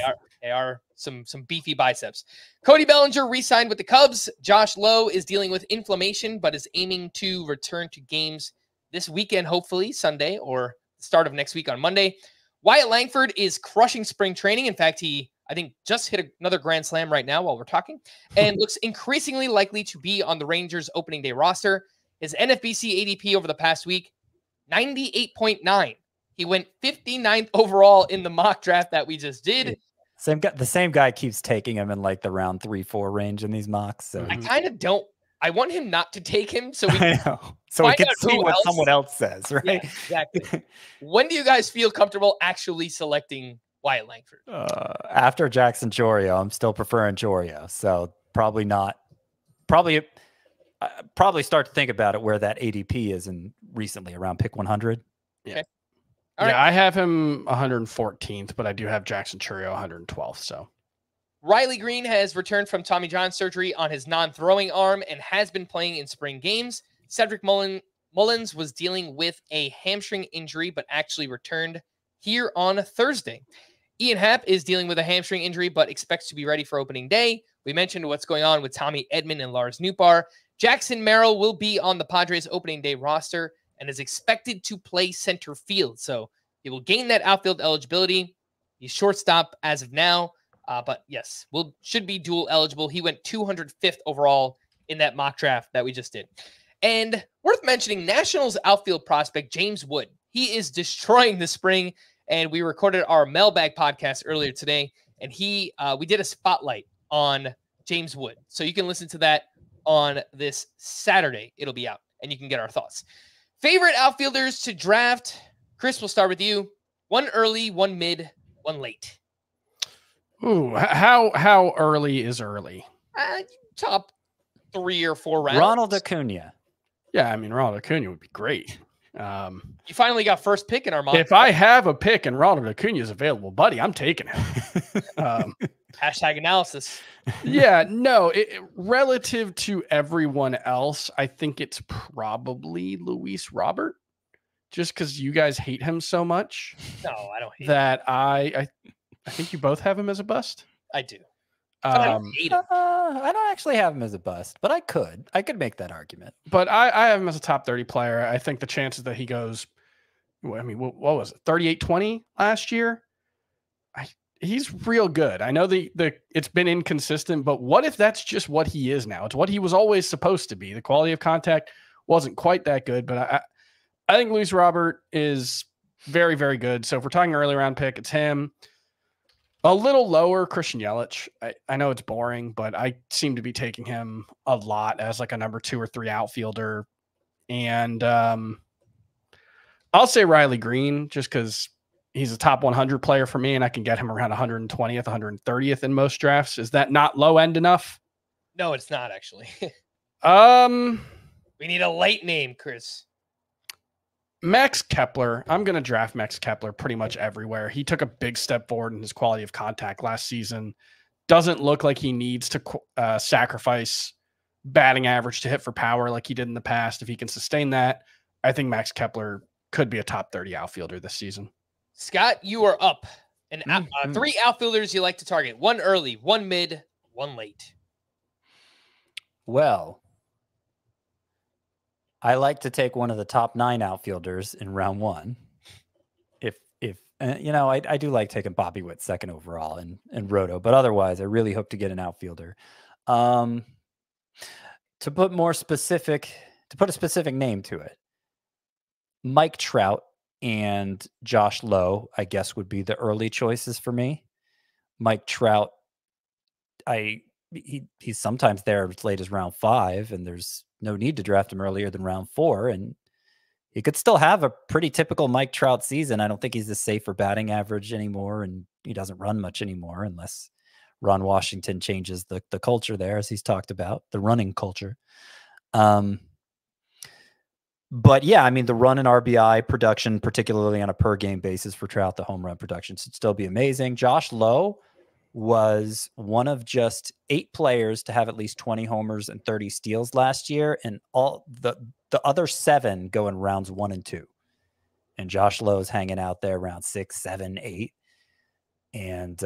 They are some beefy biceps. Cody Bellinger re-signed with the Cubs. Josh Lowe is dealing with inflammation, but is aiming to return to games this weekend, hopefully Sunday or start of next week on Monday. Wyatt Langford is crushing spring training. In fact, I think just hit another grand slam right now while we're talking and looks increasingly likely to be on the Rangers opening day roster. His NFBC ADP over the past week, 98.9. He went 59th overall in the mock draft that we just did. The same guy keeps taking him in like the round 3-4 range in these mocks. So I kind of don't. I want him not to take him so we can see what someone else says, right? Yeah, exactly. When do you guys feel comfortable actually selecting Wyatt Langford? After Jackson Chorio, I'm still preferring Chorio, so probably not. Probably start to think about it where that ADP is in recently around pick 100. Yeah, okay. All right. I have him 114th, but I do have Jackson Chorio 112th. So Riley Green has returned from Tommy John surgery on his non-throwing arm and has been playing in spring games. Cedric Mullins was dealing with a hamstring injury, but actually returned here on Thursday. Ian Happ is dealing with a hamstring injury, but expects to be ready for opening day. We mentioned what's going on with Tommy Edman and Lars Nootbaar. Jackson Merrill will be on the Padres opening day roster and is expected to play center field. So he will gain that outfield eligibility. He's shortstop as of now. But yes, should be dual eligible. He went 205th overall in that mock draft that we just did. And worth mentioning, Nationals outfield prospect James Wood. He is destroying the spring, and we recorded our mailbag podcast earlier today, and we did a spotlight on James Wood. So you can listen to that on this Saturday. It'll be out, and you can get our thoughts. Favorite outfielders to draft. Chris, we'll start with you. One early, one mid, one late. Ooh, how early is early? Top 3 or 4 rounds. Ronald Acuna. Yeah, I mean, Ronald Acuna would be great. You finally got first pick in our mock. If I have a pick and Ronald Acuna is available, buddy, I'm taking him. Hashtag analysis. Yeah, no, relative to everyone else, I think it's probably Luis Robert. Just because you guys hate him so much. No, I don't hate him. I think you both have him as a bust. I do. I don't actually have him as a bust, but I could make that argument. But I have him as a top 30 player. I think the chances that he goes, I mean, what was it? 38-20 last year. He's real good. I know it's been inconsistent, but what if that's just what he is now? It's what he was always supposed to be. The quality of contact wasn't quite that good, but I think Luis Robert is Very, very good. So if we're talking early round pick, it's him. A little lower, Christian Yelich. I know it's boring, but I seem to be taking him a lot as like a number 2 or 3 outfielder. And I'll say Riley Green just because he's a top 100 player for me, and I can get him around 120th, 130th in most drafts. Is that not low end enough? No, it's not actually. We need a late name, Chris. Max Kepler. I'm going to draft Max Kepler pretty much everywhere. He took a big step forward in his quality of contact last season. Doesn't look like he needs to sacrifice batting average to hit for power like he did in the past. If he can sustain that, I think Max Kepler could be a top 30 outfielder this season. Scott, you are up. And three outfielders you like to target. 1 early, 1 mid, 1 late. Well, I like to take one of the top 9 outfielders in round 1. If you know, I do like taking Bobby Witt 2nd overall and Roto, but otherwise I really hope to get an outfielder. To put a specific name to it, Mike Trout and Josh Lowe, I guess, would be the early choices for me. Mike Trout, he's sometimes there as late as round 5, and there's no need to draft him earlier than round 4. And he could still have a pretty typical Mike Trout season. I don't think he's the safer batting average anymore. And he doesn't run much anymore unless Ron Washington changes the culture there, as he's talked about, the running culture. But yeah, I mean, the run and RBI production, particularly on a per game basis for Trout, the home run production should still be amazing. Josh Lowe was one of just 8 players to have at least 20 homers and 30 steals last year, and all the other 7 go in rounds 1 and 2. And Josh Lowe's hanging out there round 6, 7, 8, and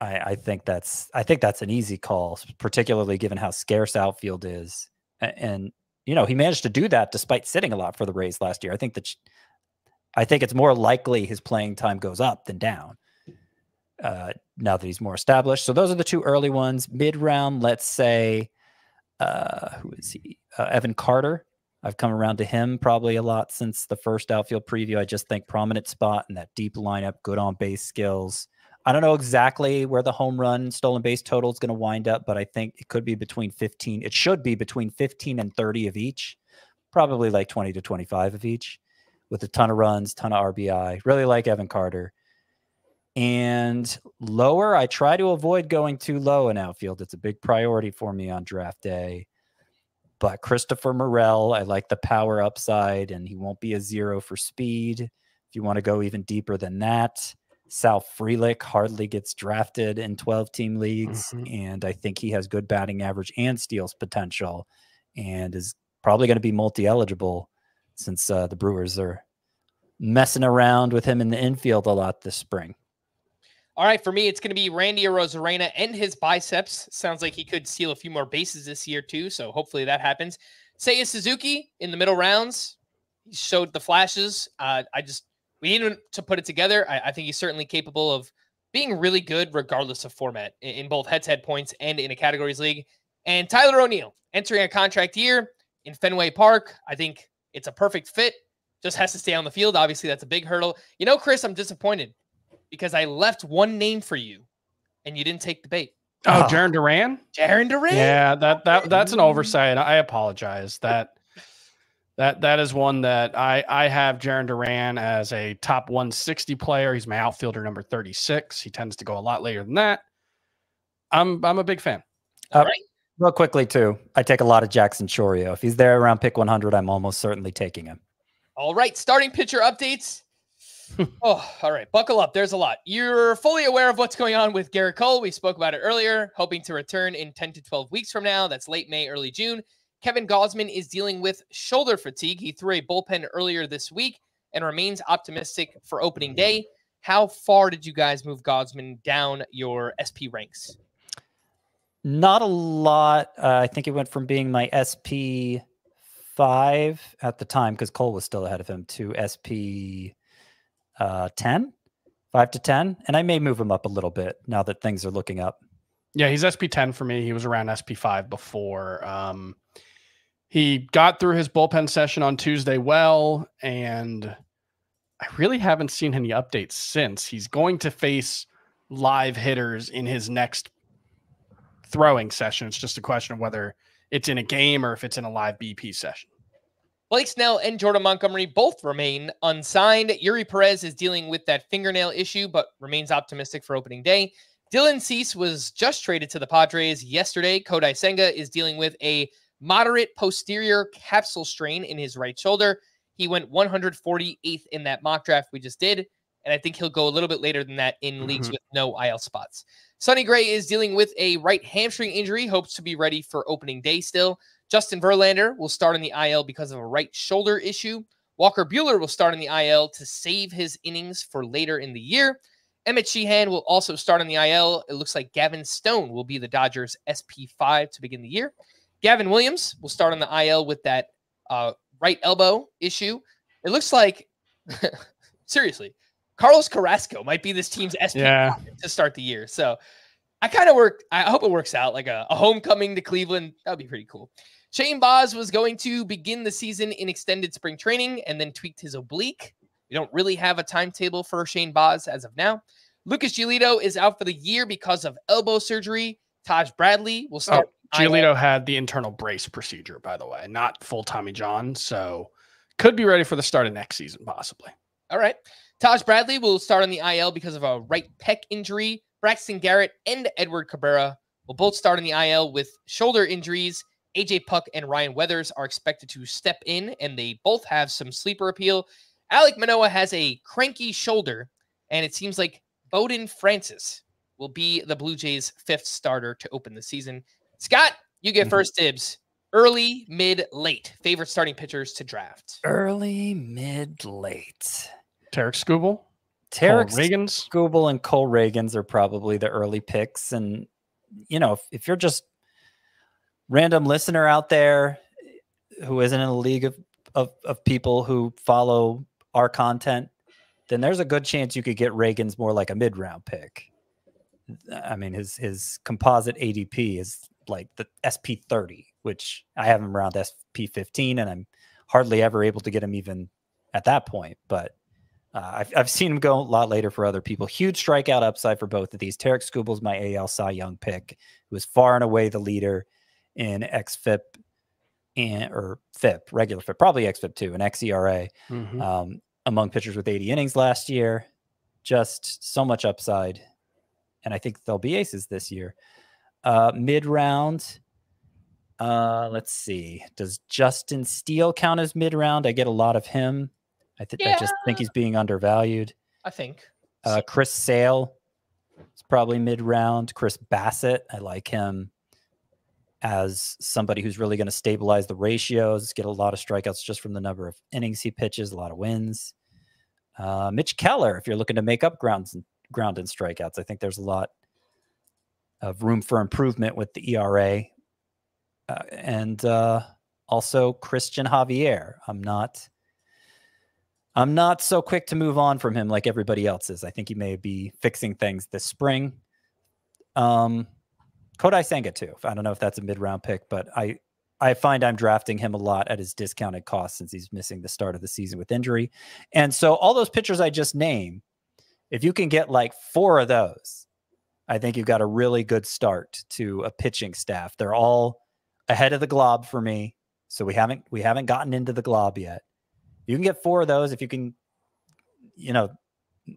I think that's an easy call, particularly given how scarce outfield is. And you know, he managed to do that despite sitting a lot for the Rays last year. I think it's more likely his playing time goes up than down now that he's more established. So those are the 2 early ones. Mid round, let's say, who is he? Evan Carter. I've come around to him probably a lot since the first outfield preview. I just think prominent spot in that deep lineup, good on base skills. I don't know exactly where the home run stolen base total is going to wind up, but I think it could be between 15. It should be between 15 and 30 of each, probably like 20 to 25 of each, with a ton of runs, ton of RBI. Really like Evan Carter. And lower, I try to avoid going too low in outfield. It's a big priority for me on draft day. But Christopher Morel, I like the power upside, and he won't be a 0 for speed. If you want to go even deeper than that, Sal Frelick hardly gets drafted in 12-team leagues, and I think he has good batting average and steals potential and is probably going to be multi-eligible since the Brewers are messing around with him in the infield a lot this spring. All right, for me, it's going to be Randy Arozarena and his biceps. Sounds like he could steal a few more bases this year, too, so hopefully that happens. Seiya Suzuki in the middle rounds. He showed the flashes. We need him to put it together. I think he's certainly capable of being really good regardless of format in both head-to-head points and in a categories league. And Tyler O'Neill entering a contract year in Fenway Park. I think it's a perfect fit. Just has to stay on the field. Obviously, that's a big hurdle. You know, Chris, I'm disappointed, because I left one name for you, and you didn't take the bait. Oh, Jarren Duran? Jarren Duran? Yeah, that's an oversight. I apologize. That is one that I have Jarren Duran as a top 160 player. He's my outfielder number 36. He tends to go a lot later than that. I'm a big fan. All right. Real quickly, too, I take a lot of Jackson Chorio. If he's there around pick 100, I'm almost certainly taking him. All right, starting pitcher updates. Oh, all right. Buckle up. There's a lot. You're fully aware of what's going on with Gerrit Cole. We spoke about it earlier, hoping to return in 10 to 12 weeks from now. That's late May, early June. Kevin Gausman is dealing with shoulder fatigue. He threw a bullpen earlier this week and remains optimistic for opening day. How far did you guys move Gausman down your SP ranks? Not a lot. I think it went from being my SP 5 at the time, because Cole was still ahead of him, to SP 5 to 10, and I may move him up a little bit now that things are looking up. Yeah, he's SP 10 for me. He was around SP 5 before. He got through his bullpen session on Tuesday well, and I really haven't seen any updates since. He's going to face live hitters in his next throwing session. It's just a question of whether it's in a game or if it's in a live BP session. Blake Snell and Jordan Montgomery both remain unsigned. Yuri Perez is dealing with that fingernail issue, but remains optimistic for opening day. Dylan Cease was just traded to the Padres yesterday. Kodai Senga is dealing with a moderate posterior capsule strain in his right shoulder. He went 148th in that mock draft we just did, and I think he'll go a little bit later than that in leagues with no IL spots. Sonny Gray is dealing with a right hamstring injury, hopes to be ready for opening day still. Justin Verlander will start in the IL because of a right shoulder issue. Walker Buehler will start in the IL to save his innings for later in the year. Emmett Sheehan will also start in the IL. It looks like Gavin Stone will be the Dodgers' SP5 to begin the year. Gavin Williams will start on the IL with that right elbow issue. It looks like, seriously, Carlos Carrasco might be this team's SP5 to start the year. So I hope it works out, like a homecoming to Cleveland. That would be pretty cool. Shane Boz was going to begin the season in extended spring training and then tweaked his oblique. We don't really have a timetable for Shane Boz as of now. Lucas Giolito is out for the year because of elbow surgery. Taj Bradley will start. Oh, Giolito had the internal brace procedure, by the way, not full Tommy John. So could be ready for the start of next season, possibly. All right. Taj Bradley will start on the IL because of a right pec injury. Braxton Garrett and Edward Cabrera will both start in the IL with shoulder injuries. AJ Puck and Ryan Weathers are expected to step in, and they both have some sleeper appeal. Alek Manoah has a cranky shoulder, and it seems like Bowden Francis will be the Blue Jays' fifth starter to open the season. Scott, you get first dibs. Early, mid, late. Favorite starting pitchers to draft. Early, mid, late. Tarek Skubal. Tarek Skubal and Cole Reagans are probably the early picks. And, you know, if you're just random listener out there who isn't in a league of people who follow our content, then there's a good chance you could get Reagans more like a mid-round pick. I mean, his composite ADP is like the SP30, which I have him around SP15, and I'm hardly ever able to get him even at that point. But I've seen him go a lot later for other people. Huge strikeout upside for both of these. Tarek Skubal's my AL Cy Young pick, who is far and away the leader in XFIP or FIP, regular FIP, probably XFIP too, and XERA among pitchers with 80 innings last year. Just so much upside. And I think they'll be aces this year. Mid-round, let's see. Does Justin Steele count as mid-round? I get a lot of him. I just think he's being undervalued. I think. Chris Sale is probably mid-round. Chris Bassett, I like him as somebody who's really going to stabilize the ratios, get a lot of strikeouts just from the number of innings he pitches, a lot of wins. Mitch Keller, if you're looking to make up ground in strikeouts. I think there's a lot of room for improvement with the ERA. And also Christian Javier. I'm not so quick to move on from him like everybody else is. I think he may be fixing things this spring. Kodai Senga too. I don't know if that's a mid-round pick, but I find I'm drafting him a lot at his discounted cost since he's missing the start of the season with injury. And so all those pitchers I just named, if you can get like four of those, I think you've got a really good start to a pitching staff. They're all ahead of the glob for me, so we haven't gotten into the glob yet. You can get four of those if you can, you know,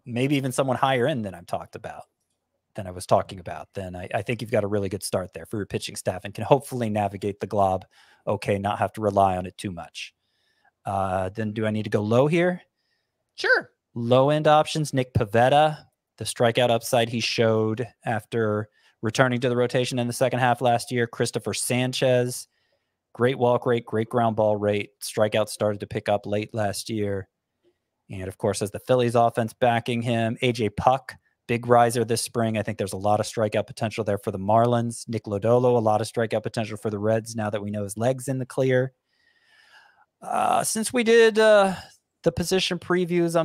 maybe even someone higher end than I was talking about. Then I think you've got a really good start there for your pitching staff and can hopefully navigate the glob. Okay, not have to rely on it too much. Then do I need to go low here? Sure. Low-end options, Nick Pivetta, the strikeout upside he showed after returning to the rotation in the second half last year. Christopher Sanchez, great walk rate, great ground ball rate. Strikeout started to pick up late last year. And, of course, as the Phillies offense backing him, A.J. Puck, big riser this spring. I think there's a lot of strikeout potential there for the Marlins. Nick Lodolo, a lot of strikeout potential for the Reds now that we know his leg's in the clear. Since we did the position previews,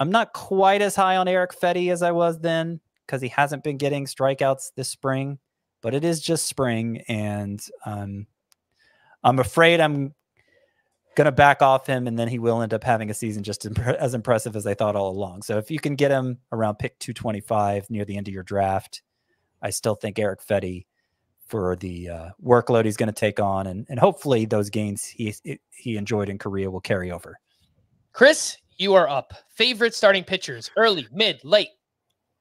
I'm not quite as high on Eric Fetty as I was then because he hasn't been getting strikeouts this spring, but it is just spring. And I'm afraid I'm going to back off him, and then he will end up having a season just as impressive as they thought all along. So if you can get him around pick 225 near the end of your draft, I still think Eric Fetty, for the workload he's going to take on, and hopefully those gains he enjoyed in Korea will carry over. Chris, you are up. Favorite starting pitchers, early, mid, late?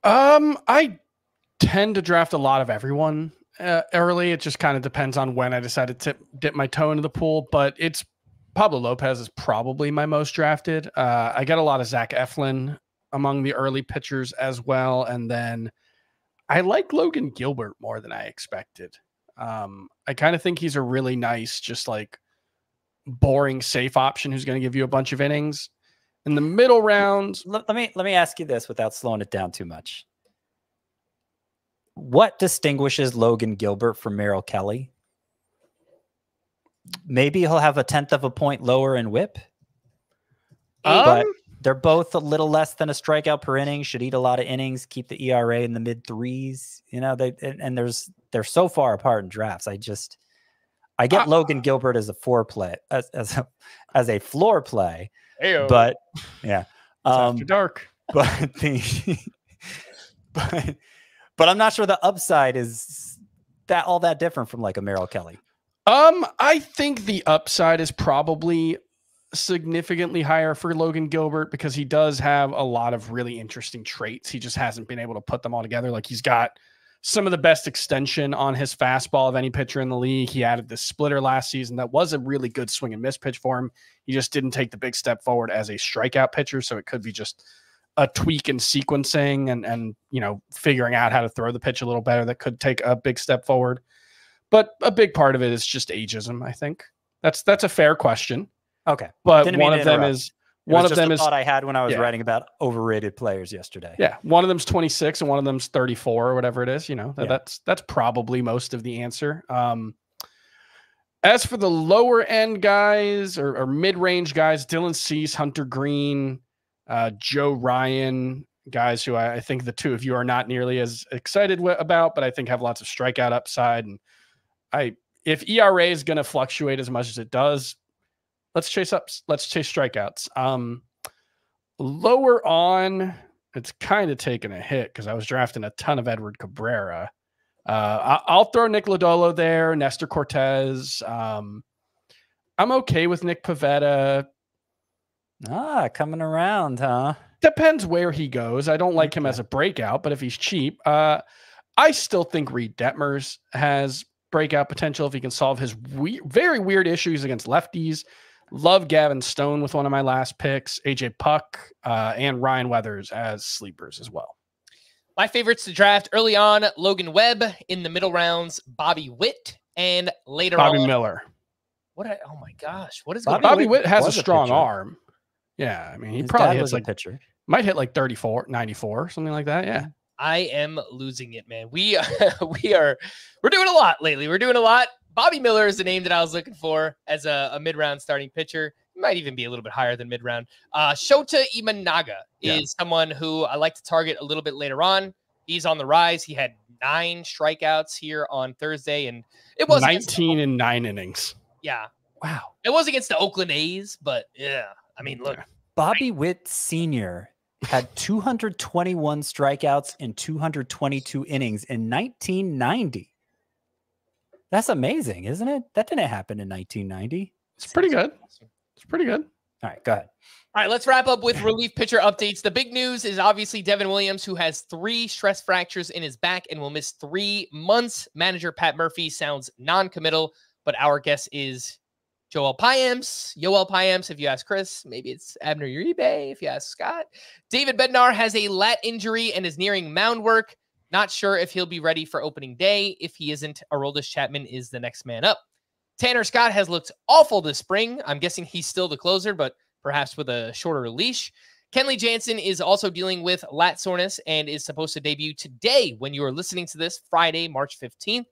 I tend to draft a lot of everyone early. It just kind of depends on when I decided to dip my toe into the pool, but it's Pablo Lopez is probably my most drafted. I get a lot of Zach Eflin among the early pitchers as well. And then I like Logan Gilbert more than I expected. I kind of think he's a really nice, just like boring, safe option who's going to give you a bunch of innings in the middle rounds. Let me ask you this without slowing it down too much. What distinguishes Logan Gilbert from Merrill Kelly? Maybe he'll have a 1/10 of a point lower in whip. But they're both a little less than a strikeout per inning, should eat a lot of innings, keep the ERA in the mid 3s. You know, they're so far apart in drafts. I get Logan Gilbert as a foreplay, as a floor play. Ayo. But yeah. It's after dark. But but I'm not sure the upside is that all that different from like a Merrill Kelly. I think the upside is probably significantly higher for Logan Gilbert because he does have a lot of really interesting traits. He just hasn't been able to put them all together. Like, he's got some of the best extension on his fastball of any pitcher in the league. He added this splitter last season. That was a really good swing and miss pitch for him. He just didn't take the big step forward as a strikeout pitcher. So it could be just a tweak in sequencing and you know, figuring out how to throw the pitch a little better. That could take a big step forward. But a big part of it is just ageism, I think. That's a fair question. Okay. But one of them is just a thought I had when I was writing about overrated players yesterday. Yeah. One of them's 26 and one of them's 34 or whatever it is, you know. That's probably most of the answer. As for the lower end guys or mid-range guys, Dylan Cease, Hunter Green, Joe Ryan, guys who I think the two of you are not nearly as excited about, but I think have lots of strikeout upside. And if ERA is going to fluctuate as much as it does, let's chase ups. Let's chase strikeouts. Lower on, it's kind of taken a hit because I was drafting a ton of Edward Cabrera. I'll throw Nick Lodolo there, Nestor Cortez. I'm okay with Nick Pivetta. Coming around, huh? Depends where he goes. I don't like him as a breakout, but if he's cheap, I still think Reed Detmers has breakout potential if he can solve his very weird issues against lefties. Love Gavin Stone with one of my last picks, AJ Puck, and Ryan Weathers as sleepers as well. My favorites to draft early on, Logan Webb. In the middle rounds, Bobby Witt, and later Bobby Miller. Oh my gosh, what is going on? Bobby Witt has a strong arm. Yeah, I mean, he probably hits like might hit like 34, 94, something like that. Yeah. I am losing it, man. We're doing a lot lately. We're doing a lot. Bobby Miller is the name that I was looking for as a mid-round starting pitcher. He might even be a little bit higher than mid-round. Shota Imanaga is someone who I like to target a little bit later on. He's on the rise. He had 9 strikeouts here on Thursday, and it was 19 in 9 innings. Yeah. Wow. It was against the Oakland A's, but yeah. I mean, look. Bobby Witt Sr. had 221 strikeouts in 222 innings in 1990. That's amazing, isn't it? That didn't happen in 1990. It's pretty good. It's pretty good. All right, go ahead. All right, let's wrap up with relief pitcher updates. The big news is obviously Devin Williams, who has 3 stress fractures in his back and will miss 3 months. Manager Pat Murphy sounds non-committal, but our guess is Yoel Piams, if you ask Chris. Maybe it's Abner Uribe, if you ask Scott. David Bednar has a lat injury and is nearing mound work. Not sure if he'll be ready for opening day. If he isn't, Aroldis Chapman is the next man up. Tanner Scott has looked awful this spring. I'm guessing he's still the closer, but perhaps with a shorter leash. Kenley Jansen is also dealing with lat soreness and is supposed to debut today when you are listening to this, Friday, March 15th.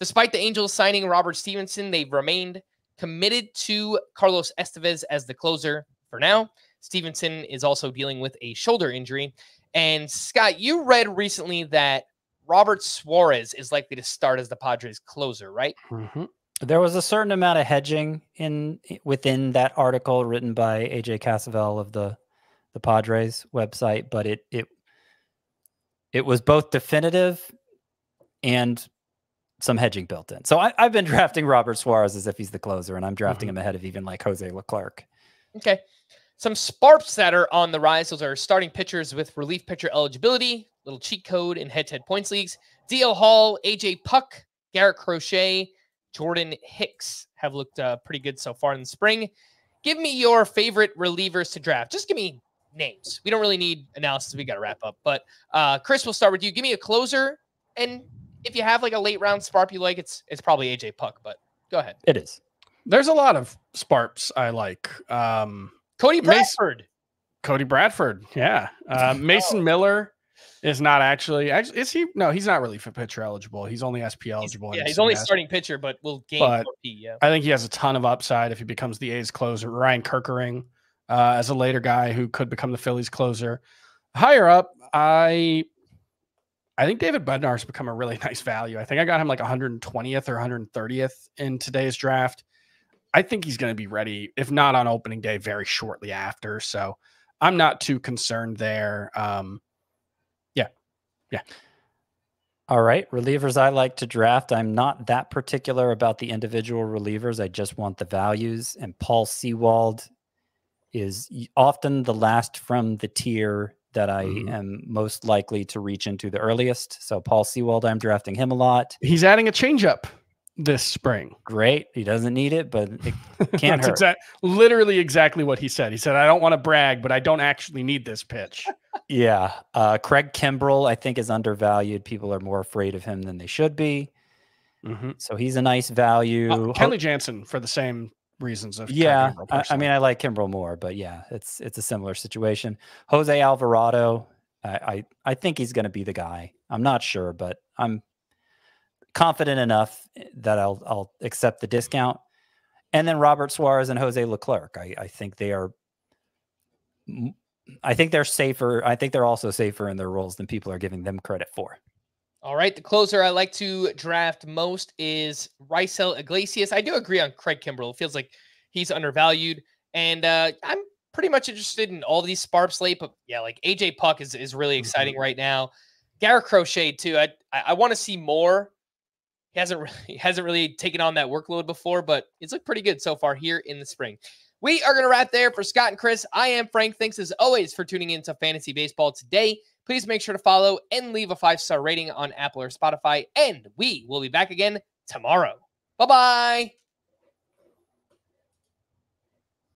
Despite the Angels signing Robert Stevenson, they've remained committed to Carlos Estevez as the closer for now. Stevenson is also dealing with a shoulder injury. And Scott, you read recently that Robert Suarez is likely to start as the Padres' closer, right? Mm-hmm. There was a certain amount of hedging within that article written by AJ Casavell of the Padres website, but it was both definitive and some hedging built in. So I've been drafting Robert Suarez as if he's the closer, and I'm drafting him ahead of even like Jose Leclerc. Okay. Some sparps that are on the rise. Those are starting pitchers with relief pitcher eligibility, little cheat code in head-to-head points leagues. D.O. Hall, AJ Puck, Garrett Crochet, Jordan Hicks have looked pretty good so far in the spring. Give me your favorite relievers to draft. Just give me names. We don't really need analysis. We got to wrap up. But Chris, we'll start with you. Give me a closer. And if you have like a late round sparp you like, it's probably AJ Puck, but go ahead. It is. There's a lot of sparps I like. Cody Bradford. Cody Bradford. Yeah. Mason Miller is not actually, is he? No, he's not really for pitcher eligible. He's only SP eligible. He's only starting pitcher, but will gain OP. Yeah. I think he has a ton of upside if he becomes the A's closer. Ryan Kirkering as a later guy who could become the Phillies closer. Higher up, I think David Bednar's become a really nice value. I think I got him like 120th or 130th in today's draft. I think he's going to be ready, if not on opening day, very shortly after. So I'm not too concerned there. Yeah. All right. Relievers I like to draft. I'm not that particular about the individual relievers. I just want the values. And Paul Sewald is often the last from the tier that I am most likely to reach into the earliest. So Paul Sewald, I'm drafting him a lot. He's adding a changeup this spring. Great. He doesn't need it, but it can't hurt. Literally exactly what he said. He said, I don't want to brag, but I don't actually need this pitch. Yeah. Craig Kimbrell, I think, is undervalued. People are more afraid of him than they should be. So he's a nice value. Kenley Jansen for the same reasons of I mean, I like Kimbrel more, but yeah, it's a similar situation. Jose Alvarado, I think he's going to be the guy. I'm not sure, but I'm confident enough that I'll accept the discount. And then Robert Suarez and Jose Leclerc, I think they are. I think they're safer. I think they're also safer in their roles than people are giving them credit for. All right, the closer I like to draft most is Raisel Iglesias. I do agree on Craig Kimbrell. It feels like he's undervalued. And I'm pretty much interested in all these sparps late, but yeah, like AJ Puck is really exciting right now. Garrett Crochet too. I want to see more. He hasn't really taken on that workload before, but it's looked pretty good so far here in the spring. We are going to wrap there for Scott and Chris. I am Frank. Thanks as always for tuning into Fantasy Baseball Today. Please make sure to follow and leave a 5-star rating on Apple or Spotify, and we will be back again tomorrow. Bye-bye.